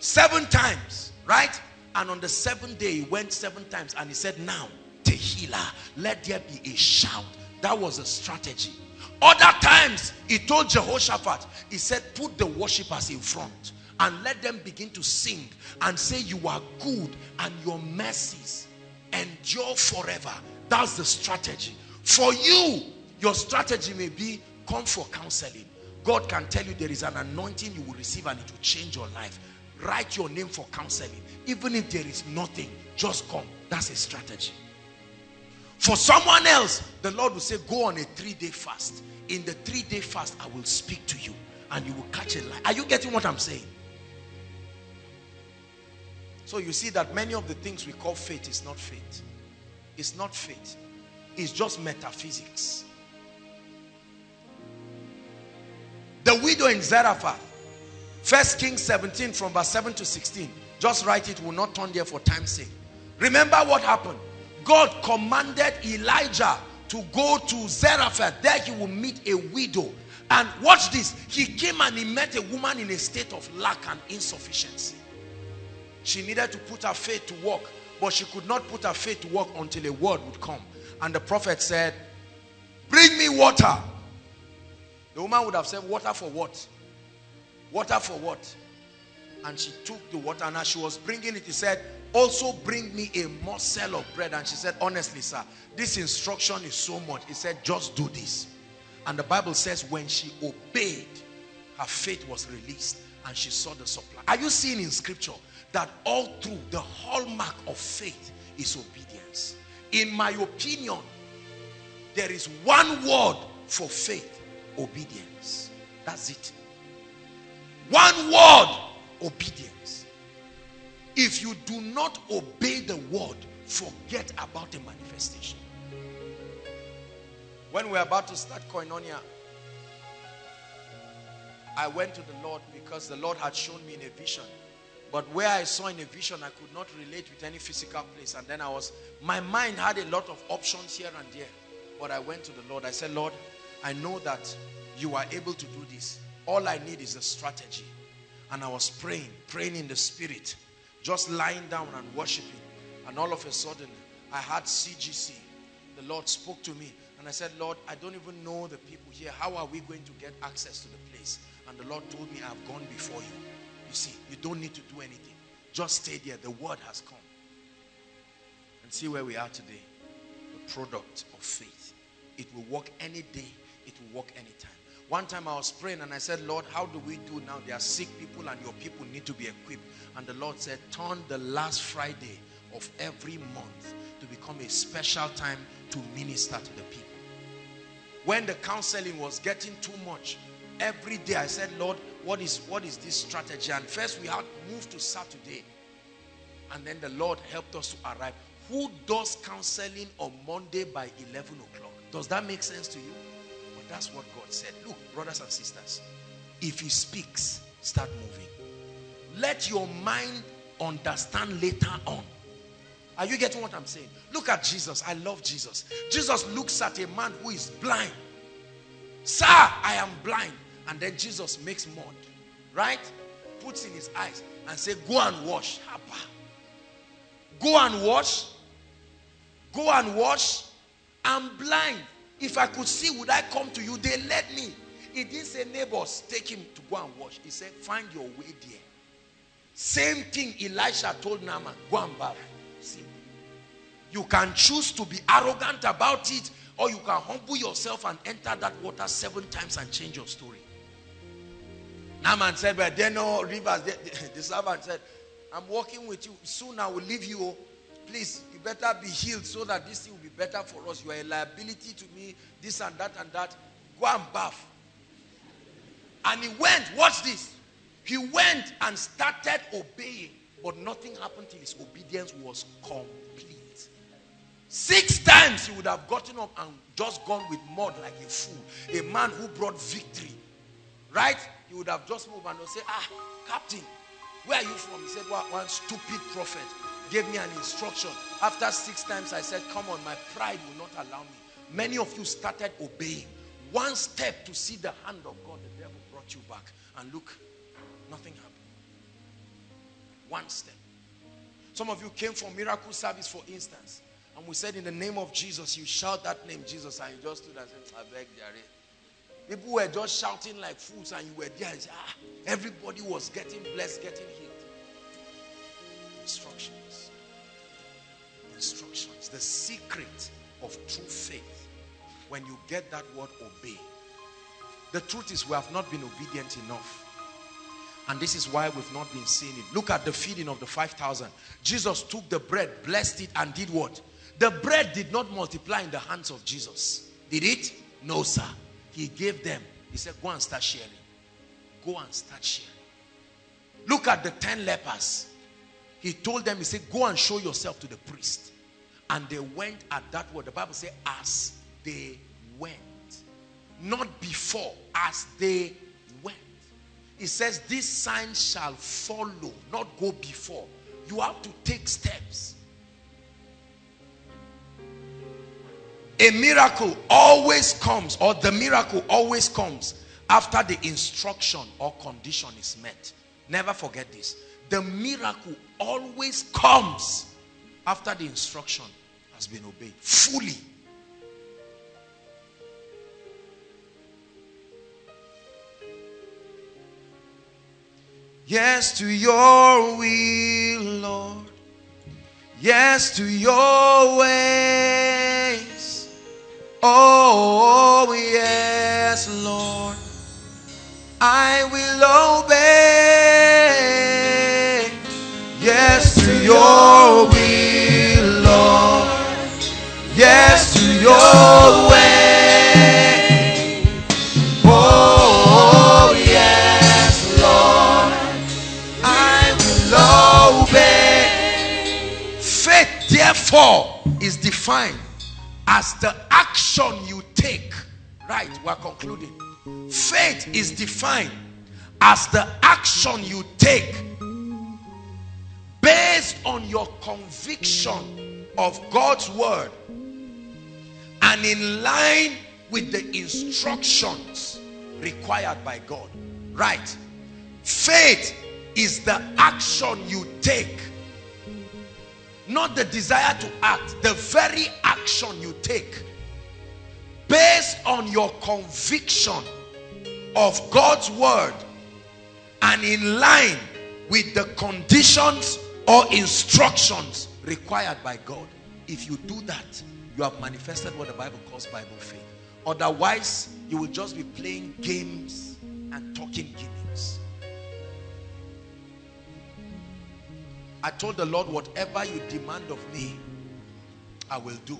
7 times, right? And on the 7th day, he went 7 times and he said, now, Tehillah, let there be a shout. That was a strategy. Other times, he told Jehoshaphat, he said, put the worshippers in front and let them begin to sing and say, you are good and your mercies endure forever. That's the strategy. For you, your strategy may be, come for counseling. God can tell you there is an anointing you will receive and it will change your life. Write your name for counseling. Even if there is nothing, just come. That's a strategy. For someone else, the Lord will say, go on a 3-day fast. In the 3-day fast, I will speak to you and you will catch a light. Are you getting what I'm saying? So you see that many of the things we call faith is not faith. It's not faith. It's just metaphysics. The widow in Zarephath. 1 Kings 17 from verse 7 to 16. Just write it. We'll not turn there for time's sake. Remember what happened. God commanded Elijah to go to Zarephath. There he will meet a widow. And watch this. He came and he met a woman in a state of lack and insufficiency. She needed to put her faith to work. But she could not put her faith to work until a word would come. And the prophet said, bring me water. The woman would have said, water for what? Water for what? And she took the water, and as she was bringing it, he said, also bring me a morsel of bread. And she said, honestly, sir, this instruction is so much. He said, just do this. And the Bible says when she obeyed, her faith was released and she saw the supply. Are you seeing in scripture that all through the hallmark of faith is obedience? In my opinion, there is one word for faith: obedience. That's it. One word, obedience. If you do not obey the word, forget about the manifestation. When we're about to start Koinonia, I went to the Lord because the Lord had shown me in a vision. But where I saw in a vision, I could not relate with any physical place. And then my mind had a lot of options here and there. But I went to the Lord. I said, Lord, I know that you are able to do this. All I need is a strategy. And I was praying in the spirit, just lying down and worshiping. And all of a sudden, I had CGC. The Lord spoke to me. And I said, Lord, I don't even know the people here. How are we going to get access to the place? And the Lord told me, I've gone before you. You see, you don't need to do anything. Just stay there. The word has come. And see where we are today. The product of faith. It will work any day. It will work any time. One time I was praying and I said, Lord, how do we do now? There are sick people and your people need to be equipped. And the Lord said, turn the last Friday of every month to become a special time to minister to the people. When the counseling was getting too much, every day I said, Lord, what is this strategy? And first we had moved to Saturday. And then the Lord helped us to arrive. Who does counseling on Monday by 11 o'clock? Does that make sense to you? But that's what God said. Look, brothers and sisters, if he speaks, start moving. Let your mind understand later on. Are you getting what I'm saying? Look at Jesus. I love Jesus. Jesus looks at a man who is blind. Sir, I am blind. And then Jesus makes mud, right? Puts in his eyes and says, go and wash. Go and wash. Go and wash. I'm blind. If I could see, would I come to you? They let me. He didn't say, neighbors, take him to go and wash. He said, find your way there. Same thing Elisha told Naaman, go and bathe. Simple. You can choose to be arrogant about it, or you can humble yourself and enter that water 7 times and change your story. Naaman said, but there are no rivers. The servant said, I'm walking with you. Soon I will leave you. Please, you better be healed so that this thing will be better for us. You are a liability to me, this and that and that. Go and bath. And he went, watch this. He went and started obeying. But nothing happened till his obedience was complete. 6 times he would have gotten up and just gone with mud like a fool. A man who brought victory. Right? He would have just moved and would say, ah, Captain, where are you from? He said, well, one stupid prophet gave me an instruction. After 6 times I said, come on, my pride will not allow me. Many of you started obeying. 1 step to see the hand of God, the devil brought you back. And look, nothing happened. 1 step. Some of you came for miracle service, for instance, and we said, in the name of Jesus, you shout that name, Jesus, and you just stood and said, I beg, Jerry. People were just shouting like fools, and you were there and said, ah, everybody was getting blessed, getting healed. Instructions. Instructions. The secret of true faith. When you get that word, obey. The truth is, we have not been obedient enough. And this is why we've not been seeing it. Look at the feeding of the 5,000. Jesus took the bread, blessed it, and did what? The bread did not multiply in the hands of Jesus. Did it? No, sir. He gave them. He said, go and start sharing. Go and start sharing. Look at the 10 lepers. He told them, he said, go and show yourself to the priest. And they went at that word. The Bible says, as they went. Not before, as they went. It says, this sign shall follow, not go before. You have to take steps. A miracle always comes, or the miracle always comes after the instruction or condition is met. Never forget this. The miracle always comes after the instruction has been obeyed fully. Yes to your will, Lord. Yes to your ways. Oh, yes, Lord. I will obey. Yes to your will, Lord. Yes to your ways. Therefore is defined as the action you take. Right, we are concluding. Faith is defined as the action you take based on your conviction of God's word and in line with the instructions required by God. Right? Faith is the action you take, not the desire to act. The very action you take based on your conviction of God's word and in line with the conditions or instructions required by God. If you do that, you have manifested what the Bible calls Bible faith. Otherwise, you will just be playing games and talking games. I told the Lord, whatever you demand of me, I will do.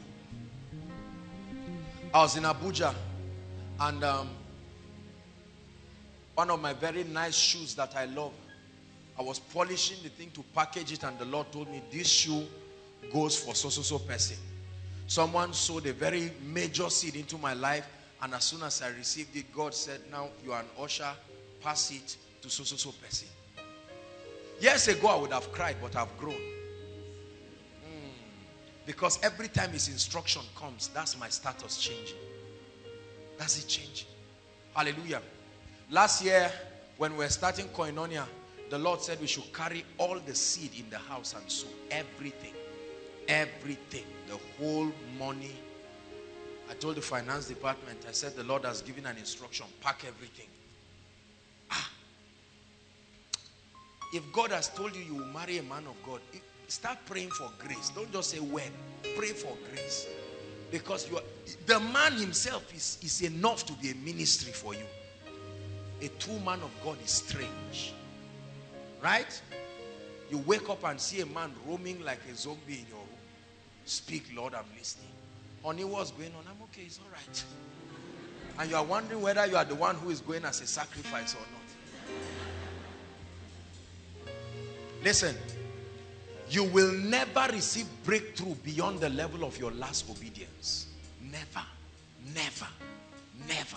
I was in Abuja, and one of my very nice shoes that I love, I was polishing the thing to package it, and the Lord told me, this shoe goes for so-so-so person. Someone sowed a very major seed into my life, and as soon as I received it, God said, now you are an usher, pass it to so-so-so person. Years ago, I would have cried, but I've grown. Because every time his instruction comes, that's my status changing. That's it changing. Hallelujah. Last year, when we were starting Koinonia, the Lord said we should carry all the seed in the house and sow everything. Everything. The whole money. I told the finance department, I said, the Lord has given an instruction. Pack everything. If God has told you you will marry a man of God, start praying for grace. Don't just say when. Pray for grace. Because you are, the man himself is enough to be a ministry for you. A true man of God is strange. Right? You wake up and see a man roaming like a zombie in your room. Speak, Lord, I'm listening. Honey, what's going on? I'm okay, it's all right. And you are wondering whether you are the one who is going as a sacrifice or not. Listen. You will never receive breakthrough beyond the level of your last obedience. Never, never, never.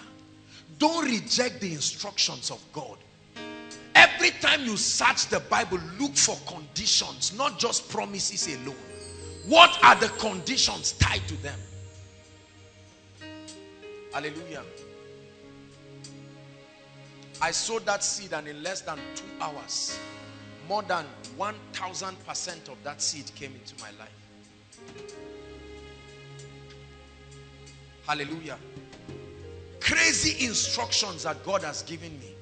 Don't reject the instructions of God. Every time you search the Bible, look for conditions, not just promises alone. What are the conditions tied to them? Hallelujah. I sowed that seed, and in less than 2 hours, more than 1,000% of that seed came into my life. Hallelujah. Crazy instructions that God has given me.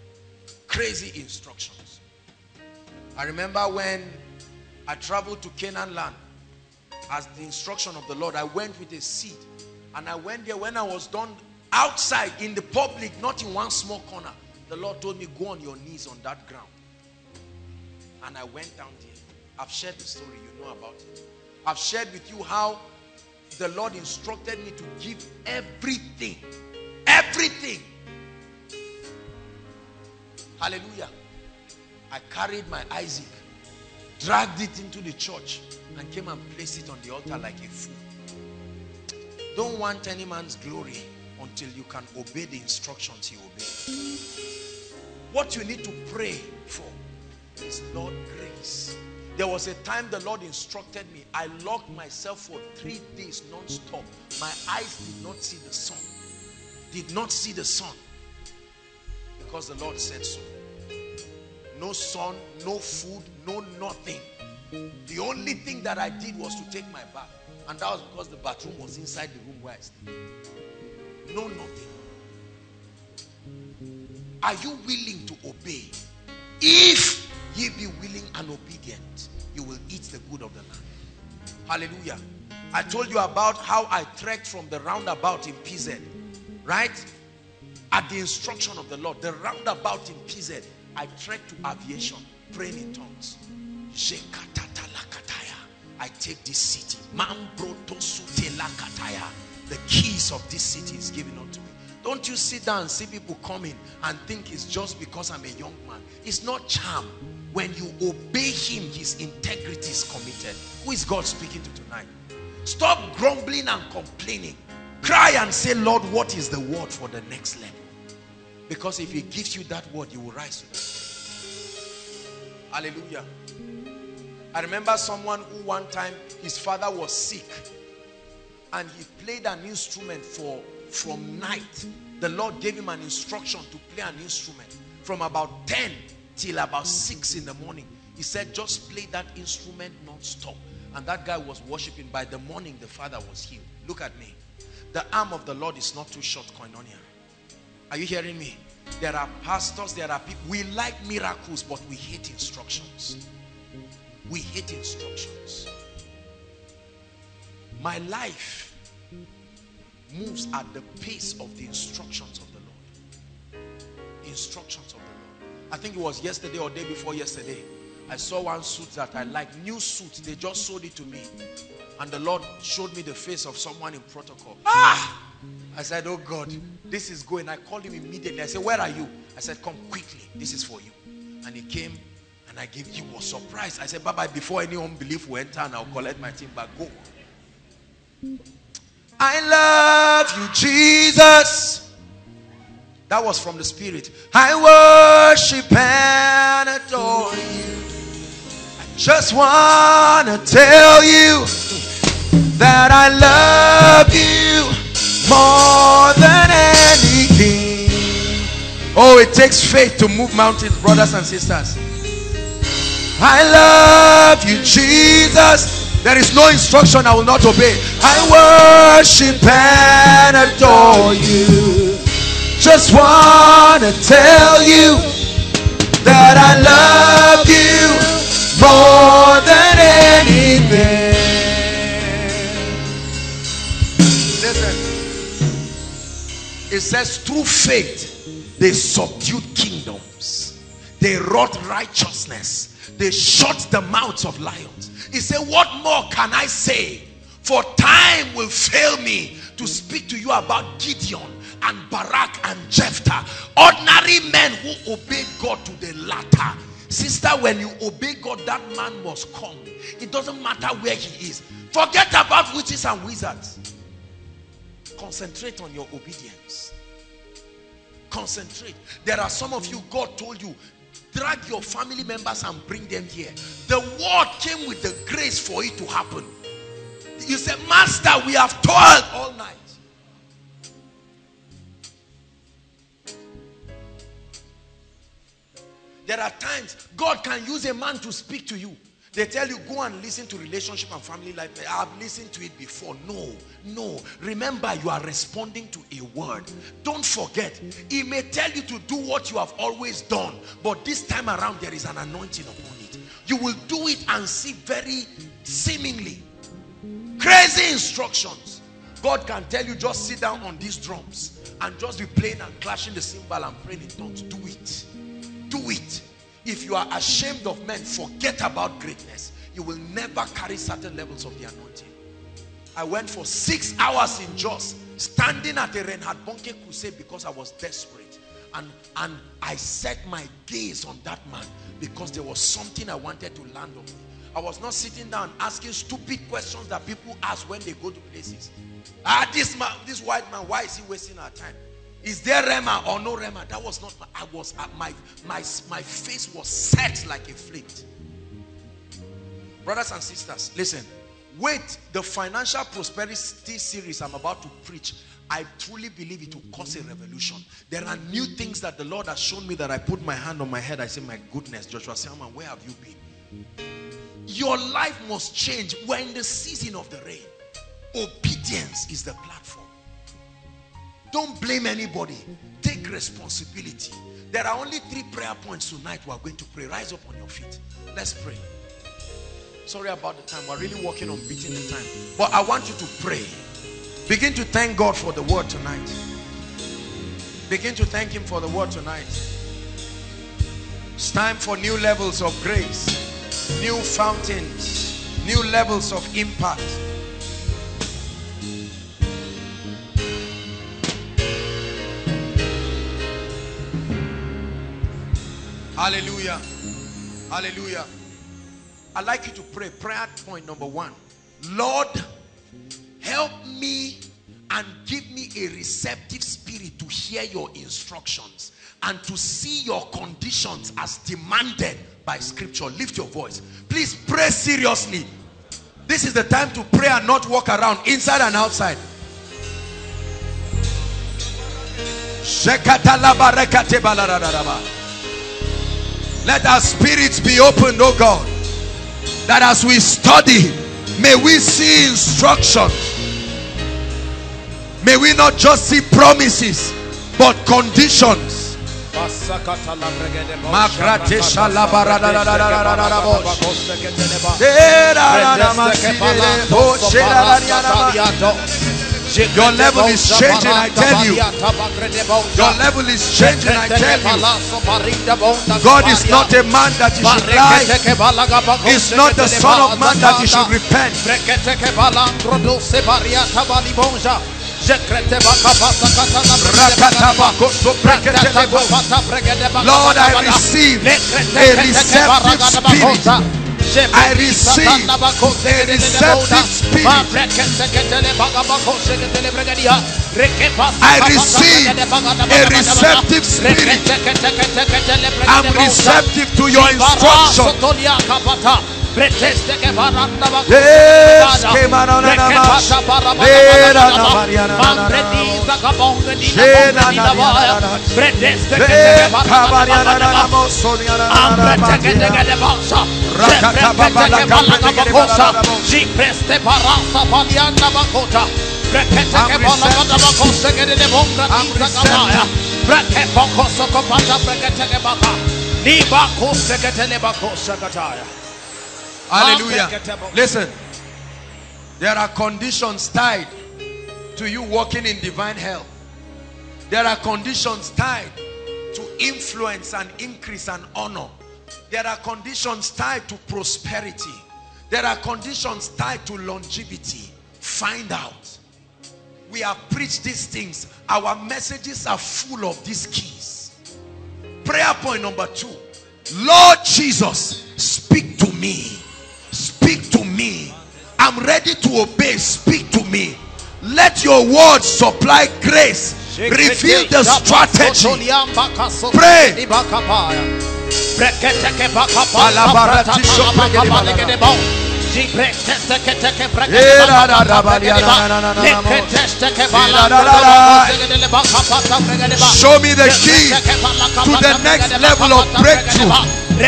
Crazy instructions. I remember when I traveled to Canaan land as the instruction of the Lord, I went with a seed, and I went there. When I was done outside in the public, not in one small corner, the Lord told me, go on your knees on that ground. And I went down there. I've shared the story. You know about it. I've shared with you how the Lord instructed me to give everything. Everything. Hallelujah. I carried my Isaac, dragged it into the church, and came and placed it on the altar like a fool. Don't want any man's glory until you can obey the instructions he obeyed. What you need to pray for is Lord grace. There was a time the Lord instructed me. I locked myself for 3 days non-stop. My eyes did not see the sun. Did not see the sun. Because the Lord said so. No sun, no food, no nothing. The only thing that I did was to take my bath. And that was because the bathroom was inside the room where I stayed. No nothing. Are you willing to obey? If ye be willing and obedient, you will eat the good of the land. Hallelujah. I told you about how I trekked from the roundabout in PZ. Right? At the instruction of the Lord, the roundabout in PZ, I trekked to aviation, praying in tongues. I take this city. The keys of this city is given unto me. Don't you sit down and see people coming and think it's just because I'm a young man. It's not charm. When you obey him, his integrity is committed. Who is God speaking to tonight? Stop grumbling and complaining. Cry and say, Lord, what is the word for the next level? Because if he gives you that word, you will rise. Hallelujah. I remember someone who one time, his father was sick. And he played an instrument from night. The Lord gave him an instruction to play an instrument from about 10 till about 6 in the morning. He said, just play that instrument non-stop. And that guy was worshiping. By the morning, the father was healed. Look at me. The arm of the Lord is not too short, Koinonia. Are you hearing me? There are pastors, there are people. We like miracles, but we hate instructions. We hate instructions. My life moves at the pace of the instructions of the Lord. Instructions of the Lord. I think it was yesterday or day before yesterday. I saw one suit that I like, new suit. They just sold it to me. And the Lord showed me the face of someone in protocol. Ah! I said, oh God, this is going. I called him immediately. I said, where are you? I said, come quickly. This is for you. And he came and I gave him. He was surprised. I said, bye-bye. Before any unbelief will enter and I'll collect my thing back. Go. I love you, Jesus. That was from the Spirit. I worship and adore you. I just want to tell you that I love you more than anything. Oh, it takes faith to move mountains, brothers and sisters. I love you, Jesus. There is no instruction I will not obey. I worship and adore you. Just want to tell you that I love you more than anything. Listen. It says through faith they subdued kingdoms. They wrought righteousness. They shut the mouths of lions. He said, what more can I say? For time will fail me to speak to you about Gideon and Barak and Jephthah. Ordinary men who obeyed God to the latter. Sister, when you obey God, that man must come. It doesn't matter where he is. Forget about witches and wizards. Concentrate on your obedience. Concentrate. There are some of you, God told you, drag your family members and bring them here. The word came with the grace for it to happen. You said, Master, we have toiled all night. There are times God can use a man to speak to you. They tell you, go and listen to relationship and family life. I've listened to it before. No, no. Remember, you are responding to a word. Don't forget. He may tell you to do what you have always done. But this time around, there is an anointing upon it. You will do it and see very seemingly crazy instructions. God can tell you, just sit down on these drums and just be playing and clashing the cymbal and praying in tongues. Do it. Do it. If you are ashamed of men, forget about greatness. You will never carry certain levels of the anointing. I went for 6 hours in Jos, standing at a Reinhard Bonke crusade because I was desperate. And I set my gaze on that man because there was something I wanted to land on. I was not sitting down asking stupid questions that people ask when they go to places. Ah, this white man, why is he wasting our time? Is there Rema or no Rema? That was not, I was at my face was set like a flint. Brothers and sisters, listen. Wait, the financial prosperity series I'm about to preach, I truly believe it will cause a revolution. There are new things that the Lord has shown me that I put my hand on my head. I say, my goodness, Joshua Selman, where have you been? Your life must change. We're in the season of the rain. Obedience is the platform. Don't blame anybody. Take responsibility. There are only 3 prayer points tonight we are going to pray. Rise up on your feet. Let's pray. Sorry about the time. We're really working on beating the time. But I want you to pray. Begin to thank God for the word tonight. Begin to thank Him for the word tonight. It's time for new levels of grace. New fountains. New levels of impact. Hallelujah. Hallelujah. I'd like you to pray. Prayer point number 1. Lord, help me and give me a receptive spirit to hear your instructions and to see your conditions as demanded by scripture. Lift your voice. Please pray seriously. This is the time to pray and not walk around inside and outside. Let our spirits be opened, oh God, that as we study, may we see instruction. May we not just see promises, but conditions. Your level is changing, I tell you. Your level is changing, I tell you. God is not a man that he should lie. He's not the son of man that he should repent. Lord, I receive a receptive spirit. I receive a receptive spirit. I receive a receptive spirit. I'm receptive to your instruction. Hallelujah. Listen, there are conditions tied to you walking in divine health. There are conditions tied to influence and increase and honor. There are conditions tied to prosperity. There are conditions tied to longevity. Find out. We have preached these things. Our messages are full of these keys. Prayer point number 2. Lord Jesus, speak to me. Speak to me. I'm ready to obey. Speak to me. Let your word supply grace. Reveal the strategy. Pray. Show me the key to the next level of breakthrough,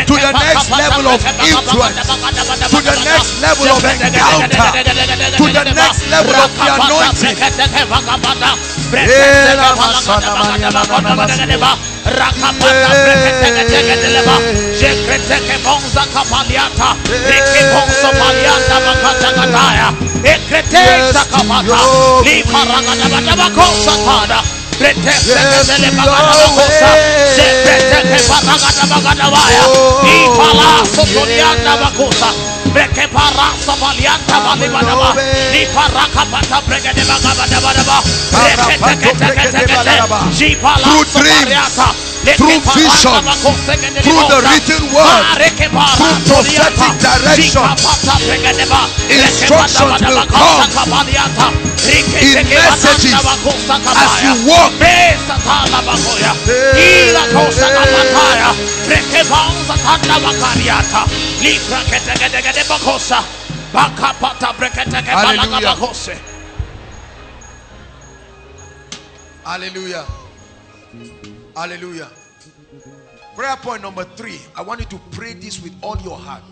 to the next level of influence, to the next level of encounter, to the next level of the anointing. Through vision, through the written word, through prophetic direction, instructions will come in messages as you walk. Hallelujah. Hallelujah. Hallelujah. Prayer point number 3. I want you to pray this with all your heart.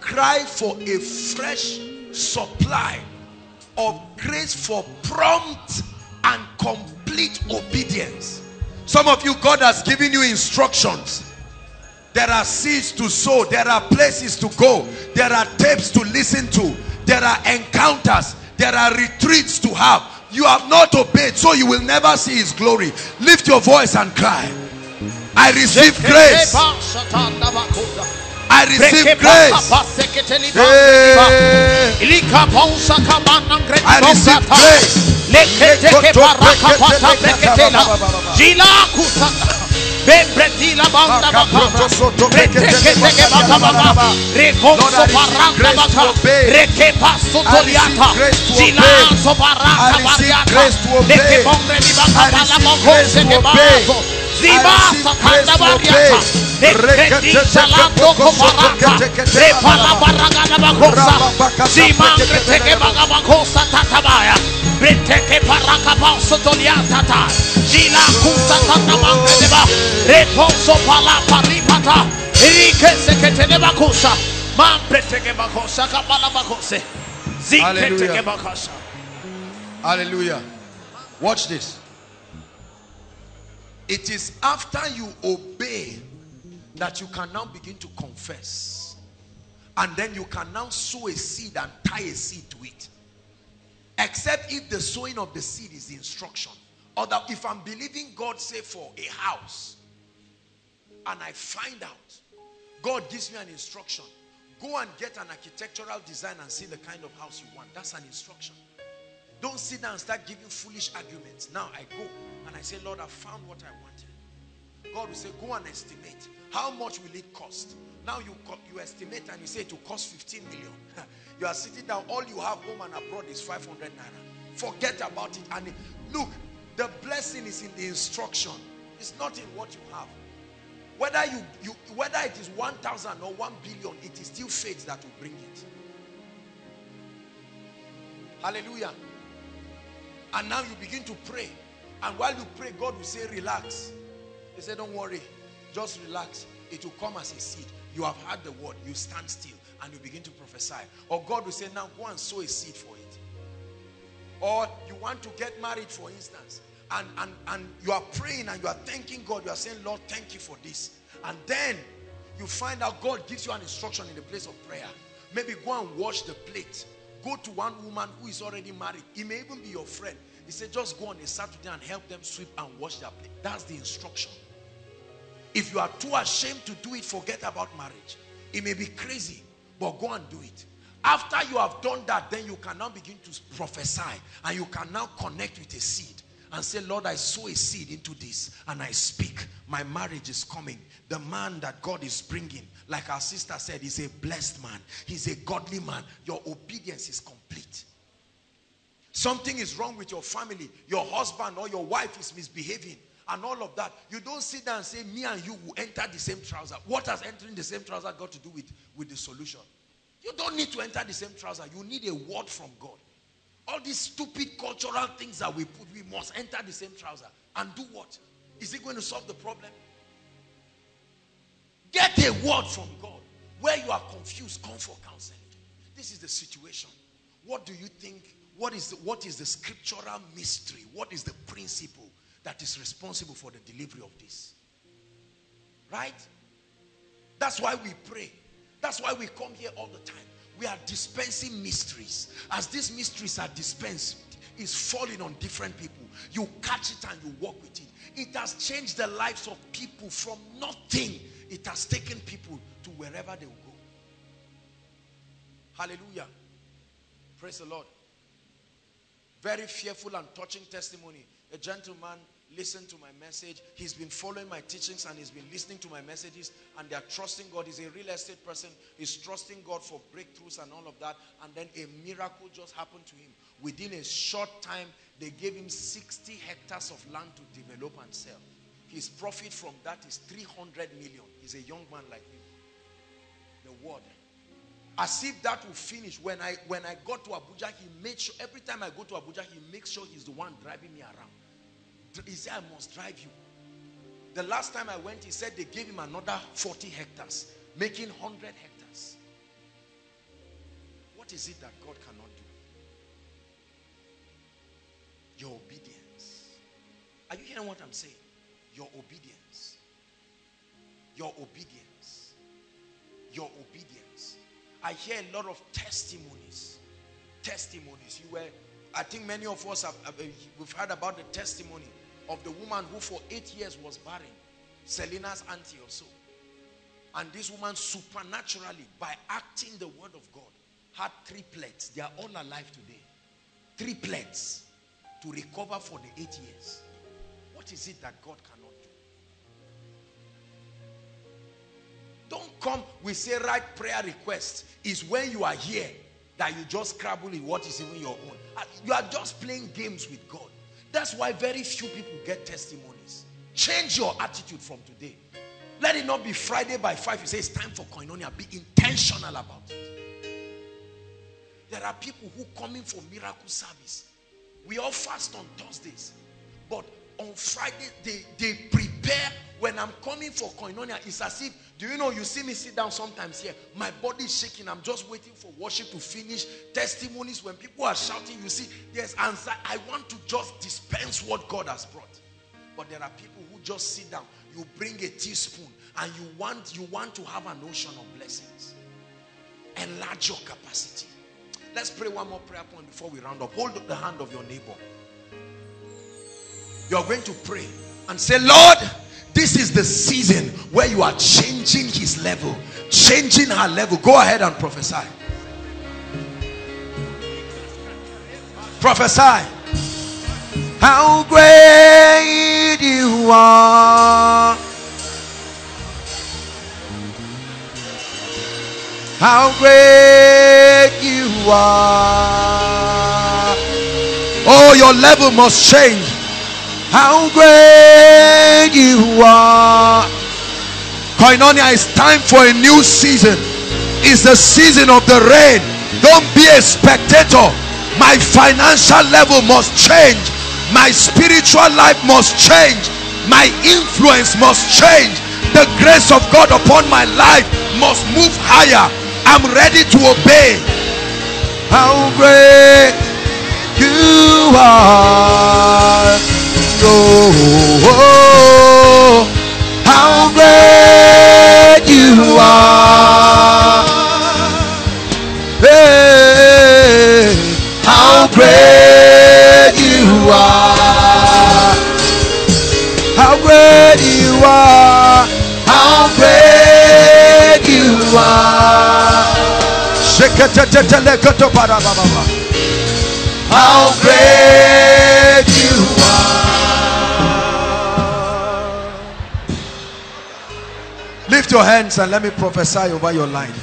Cry for a fresh supply of grace for prompt and complete obedience. Some of you, God has given you instructions. There are seeds to sow. There are places to go. There are tapes to listen to. There are encounters. There are retreats to have. You have not obeyed, so you will never see his glory. Lift your voice and cry. I receive grace. I receive grace. I receive grace. Hallelujah. Watch this. It is after you obey that you can now begin to confess. And then you can now sow a seed and tie a seed to it. Except if the sowing of the seed is the instruction. Or that if I'm believing God, say, for a house, and I find out, God gives me an instruction. Go and get an architectural design and see the kind of house you want. That's an instruction. Don't sit down and start giving foolish arguments. Now I go and I say, Lord, I found what I wanted. God will say, go and estimate. How much will it cost? Now you estimate and you say it will cost 15 million. You are sitting down. All you have home and abroad is 500 naira. Forget about it. And look, the blessing is in the instruction. It's not in what you have. Whether whether it is 1,000 or 1 billion, it is still faith that will bring it. Hallelujah. And now you begin to pray. And while you pray, God will say, relax. He said, don't worry. Just relax. It will come as a seed. You have heard the word. You stand still and you begin to prophesy. Or God will say, now go and sow a seed for it. Or you want to get married, for instance. And you are praying and you are thanking God. You are saying, Lord, thank you for this. And then you find out God gives you an instruction in the place of prayer. Maybe go and wash the plate. Go to one woman who is already married. It may even be your friend. He said, just go on a Saturday and help them sweep and wash their plate. That's the instruction. If you are too ashamed to do it, forget about marriage. It may be crazy, but go and do it. After you have done that, then you can now begin to prophesy. And you can now connect with a seed. And say, Lord, I sow a seed into this. And I speak. My marriage is coming. The man that God is bringing, like our sister said, he's a blessed man. He's a godly man. Your obedience is complete. Something is wrong with your family. Your husband or your wife is misbehaving. And all of that. You don't sit down and say, me and you will enter the same trouser. What has entering the same trouser got to do with the solution? You don't need to enter the same trouser. You need a word from God. All these stupid cultural things that we put, we must enter the same trouser. And do what? Is it going to solve the problem? Get a word from God. Where you are confused, come for counseling. This is the situation. What do you think? What is the scriptural mystery? What is the principle that is responsible for the delivery of this? Right? That's why we pray. That's why we come here all the time. We are dispensing mysteries. As these mysteries are dispensed, it's falling on different people. You catch it and you walk with it. It has changed the lives of people from nothing. It has taken people to wherever they will go. Hallelujah. Praise the Lord. Very fearful and touching testimony. A gentleman listened to my message. He's been following my teachings and he's been listening to my messages, and they're trusting God. He's a real estate person. He's trusting God for breakthroughs and all of that. And then a miracle just happened to him. Within a short time, they gave him 60 hectares of land to develop and sell. His profit from that is 300 million. He's a young man like me. The word. As if that will finish. When I got to Abuja, he made sure, every time I go to Abuja, he makes sure he's the one driving me around. He said, I must drive you. The last time I went, he said they gave him another 40 hectares, making 100 hectares. What is it that God cannot do? Your obedience. Are you hearing what I'm saying? Your obedience. Your obedience. Your obedience. I hear a lot of testimonies. Testimonies. I think many of us we've heard about the testimony of the woman who for 8 years was barren. Selena's auntie or so. And this woman supernaturally, by acting the word of God, had triplets. They are all alive today. Triplets to recover for the 8 years. What is it that God cannot do? Don't come with say right prayer requests. It's when you are here that you just scrabble in what is even your own. You are just playing games with God. That's why very few people get testimonies. Change your attitude from today. Let it not be Friday by 5. You say it's time for Koinonia. Be intentional about it. There are people who come in for miracle service. We all fast on Thursdays. But on Friday, they prepare. When I'm coming for Koinonia, it's as if, do you know, you see me sit down sometimes here. My body is shaking. I'm just waiting for worship to finish. Testimonies, when people are shouting, you see, there's answer. I want to just dispense what God has brought. But there are people who just sit down. You bring a teaspoon and you want to have an ocean of blessings. Enlarge your capacity. Let's pray one more prayer point before we round up. Hold up the hand of your neighbor. You're going to pray and say, Lord, this is the season where you are changing his level, changing her level. Go ahead and prophesy. Prophesy. How great you are. How great you are. Oh, your level must change. How great you are. Koinonia, it's time for a new season. It's the season of the rain. Don't be a spectator. My financial level must change. My spiritual life must change. My influence must change. The grace of God upon my life must move higher. I'm ready to obey. How great you are. Oh, how great you are. Hey, how great you are. How great you are. How great you are. How great you are. Lift your hands and let me prophesy over your life.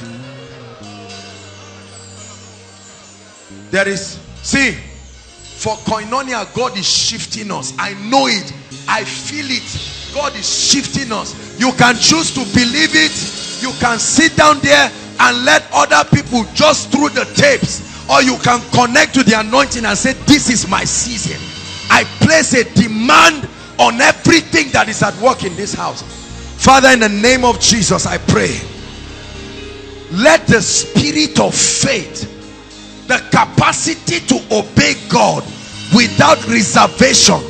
There is, see, for Koinonia, God is shifting us. I know it. I feel it. God is shifting us. You can choose to believe it. You can sit down there and let other people just through the tapes. Or you can connect to the anointing and say, this is my season. I place a demand on everything that is at work in this house. Father, in the name of Jesus, I pray. Let the spirit of faith, the capacity to obey God without reservation,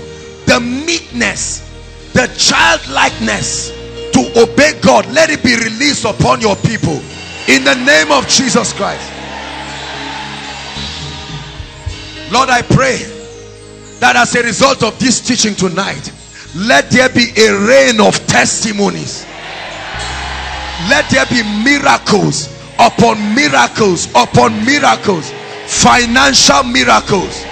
the meekness, the childlikeness to obey God, let it be released upon your people. In the name of Jesus Christ. Lord, I pray that as a result of this teaching tonight, let there be a rain of testimonies. Let there be miracles upon miracles upon miracles. Financial miracles.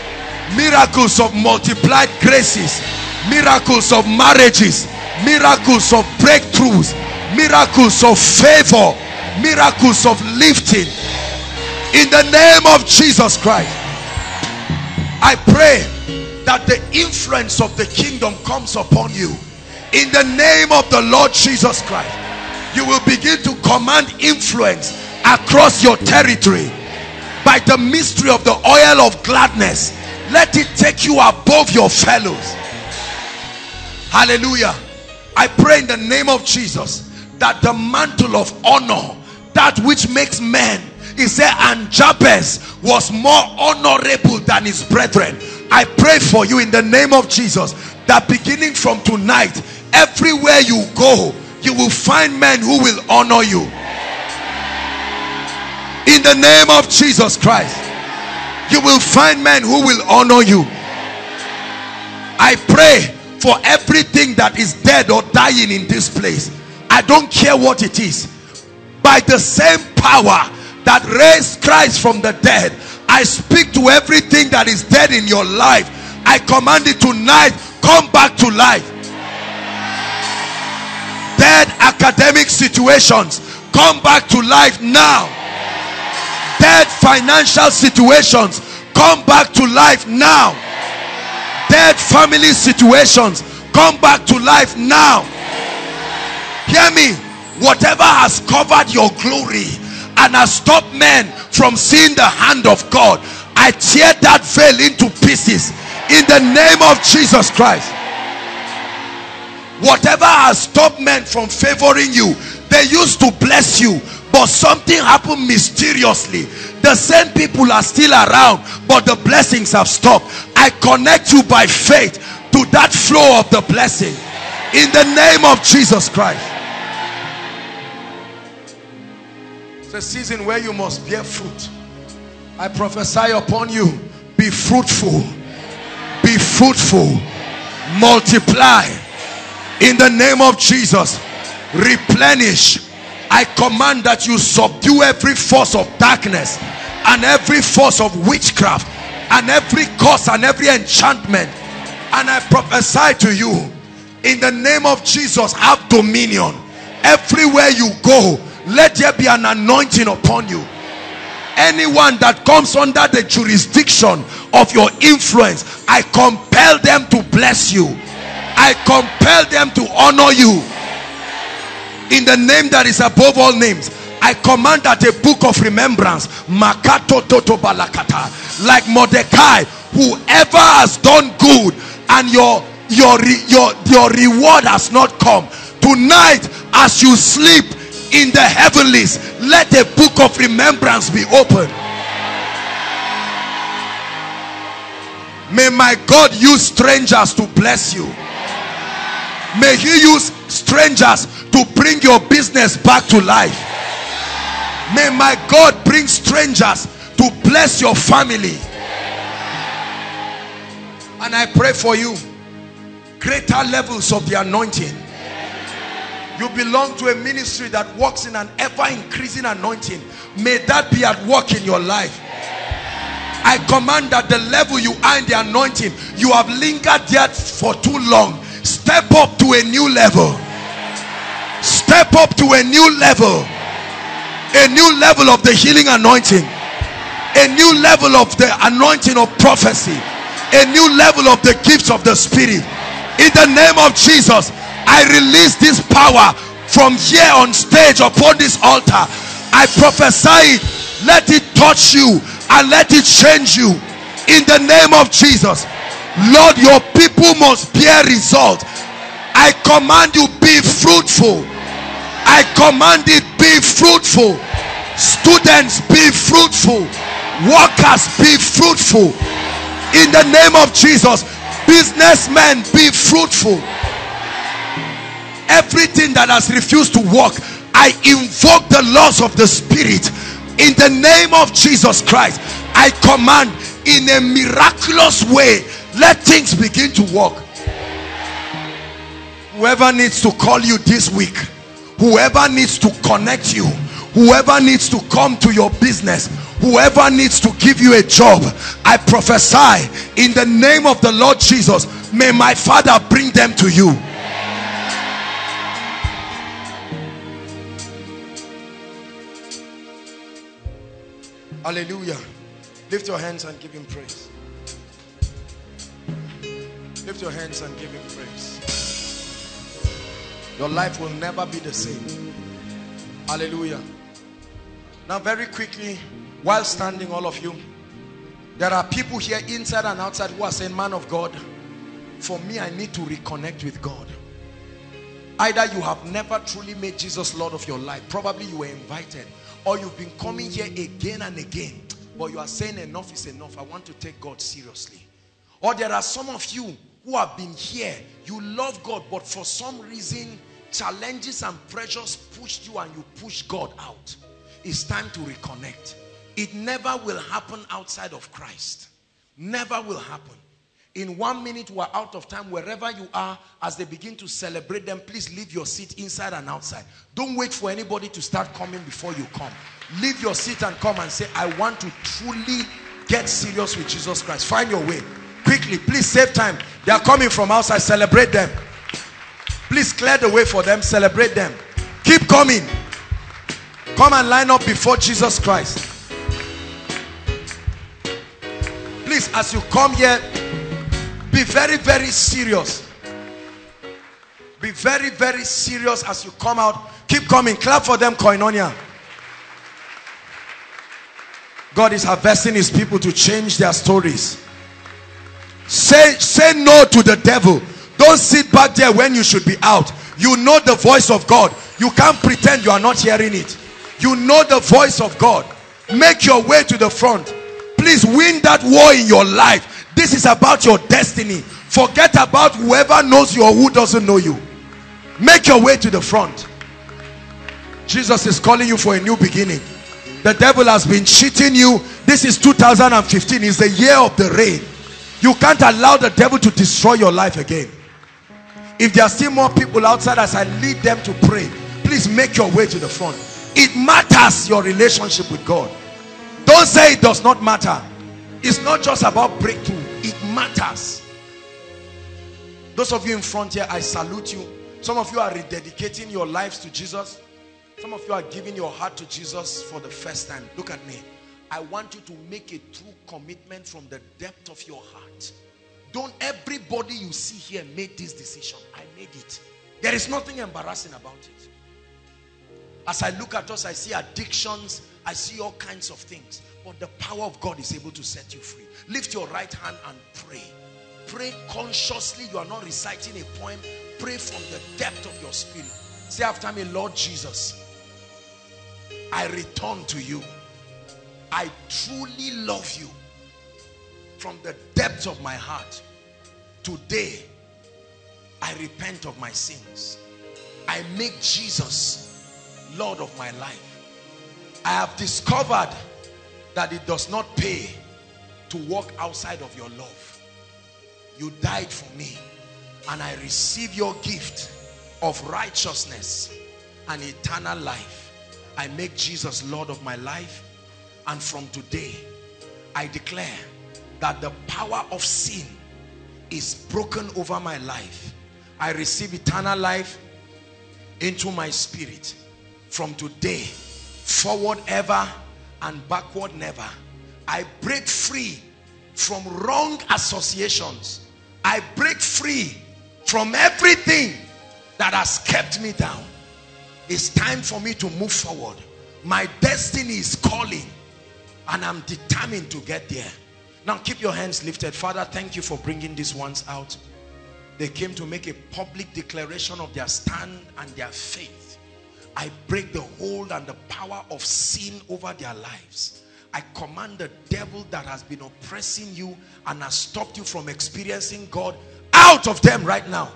Miracles of multiplied graces. Miracles of marriages. Miracles of breakthroughs. Miracles of favor. Miracles of lifting. In the name of Jesus Christ, I pray that the influence of the kingdom comes upon you. In the name of the Lord Jesus Christ, you will begin to command influence across your territory by the mystery of the oil of gladness. Let it take you above your fellows. Hallelujah. I pray in the name of Jesus that the mantle of honor, that which makes men, he said, and Jabez was more honorable than his brethren. I pray for you in the name of Jesus that beginning from tonight, everywhere you go, you will find men who will honor you. In the name of Jesus Christ, you will find men who will honor you. I pray for everything that is dead or dying in this place. I don't care what it is. By the same power that raised Christ from the dead, I speak to everything that is dead in your life. I command it tonight, come back to life. Dead academic situations, come back to life now. Dead financial situations, come back to life now. Dead family situations, come back to life now. Hear me. Whatever has covered your glory and has stopped men from seeing the hand of God, I tear that veil into pieces in the name of Jesus Christ. Whatever has stopped men from favoring you, they used to bless you, but something happened mysteriously. The same people are still around, but the blessings have stopped. I connect you by faith to that flow of the blessing in the name of Jesus Christ. It's a season where you must bear fruit. I prophesy upon you, be fruitful, be fruitful, multiply in the name of Jesus. Replenish. I command that you subdue every force of darkness and every force of witchcraft and every curse and every enchantment, and I prophesy to you in the name of Jesus, have dominion. Everywhere you go, let there be an anointing upon you. Anyone that comes under the jurisdiction of your influence, I compel them to bless you. I compel them to honor you. In the name that is above all names, I command that a book of remembrance, like Mordecai, whoever has done good and your reward has not come, tonight as you sleep in the heavenlies, let a book of remembrance be opened. May my God use strangers to bless you. May he use strangers to bring your business back to life. May my God bring strangers to bless your family. And I pray for you, greater levels of the anointing. You belong to a ministry that works in an ever-increasing anointing. May that be at work in your life. I command that the level you are in the anointing, you have lingered there for too long. Step up to a new level. Step up to a new level. A new level of the healing anointing. A new level of the anointing of prophecy. A new level of the gifts of the Spirit. In the name of Jesus, I release this power from here on stage upon this altar. I prophesy it. Let it touch you and let it change you. In the name of Jesus. Lord, your people must bear result. I command you, be fruitful. I command it, be fruitful. Students, be fruitful. Workers, be fruitful. In the name of Jesus. Businessmen, be fruitful. Everything that has refused to work, I invoke the laws of the Spirit. In the name of Jesus Christ, I command in a miraculous way, let things begin to work. Whoever needs to call you this week, whoever needs to connect you, whoever needs to come to your business, whoever needs to give you a job, I prophesy in the name of the Lord Jesus, may my Father bring them to you. Hallelujah. Lift your hands and give him praise. Lift your hands and give him praise. Your life will never be the same. Hallelujah. Now very quickly, while standing, all of you, there are people here inside and outside who are saying, man of God, for me, I need to reconnect with God. Either you have never truly made Jesus Lord of your life, probably you were invited, or you've been coming here again and again, but you are saying enough is enough, I want to take God seriously. Or there are some of you who have been here, you love God, but for some reason, challenges and pressures pushed you and you pushed God out. It's time to reconnect. It never will happen outside of Christ. Never will happen. In 1 minute, we're out of time. Wherever you are, as they begin to celebrate them, please leave your seat inside and outside. Don't wait for anybody to start coming before you come. Leave your seat and come and say, I want to truly get serious with Jesus Christ. Find your way. Quickly, please save time. They are coming from outside. Celebrate them. Please clear the way for them. Celebrate them. Keep coming. Come and line up before Jesus Christ. Please, as you come here, be very, very serious. Be very, very serious as you come out. Keep coming. Clap for them, Koinonia. God is harvesting his people to change their stories. Say no to the devil. Don't sit back there when you should be out. You know the voice of God. You can't pretend you are not hearing it. You know the voice of God. Make your way to the front. Please win that war in your life. This is about your destiny. Forget about whoever knows you or who doesn't know you. Make your way to the front. Jesus is calling you for a new beginning. The devil has been cheating you. This is 2015. It's the year of the rain. You can't allow the devil to destroy your life again. If there are still more people outside, as I lead them to pray, please make your way to the front. It matters, your relationship with God. Don't say it does not matter. It's not just about breakthrough. It matters. Those of you in front here, I salute you. Some of you are rededicating your lives to Jesus. Some of you are giving your heart to Jesus for the first time. Look at me. I want you to make a true commitment from the depth of your heart. Don't everybody you see here made this decision. I made it. There is nothing embarrassing about it. As I look at us, I see addictions. I see all kinds of things. But the power of God is able to set you free. Lift your right hand and pray. Pray consciously. You are not reciting a poem. Pray from the depth of your spirit. Say after me, Lord Jesus, I return to you. I truly love you from the depths of my heart. Today, I repent of my sins. I make Jesus Lord of my life. I have discovered that it does not pay to walk outside of your love. You died for me, and I receive your gift of righteousness and eternal life. I make Jesus Lord of my life. And from today, I declare that the power of sin is broken over my life. I receive eternal life into my spirit. From today, forward ever and backward never. I break free from wrong associations. I break free from everything that has kept me down. It's time for me to move forward. My destiny is calling. And I'm determined to get there. Now keep your hands lifted. Father, thank you for bringing these ones out. They came to make a public declaration of their stand and their faith. I break the hold and the power of sin over their lives. I command the devil that has been oppressing you and has stopped you from experiencing God out of them right now.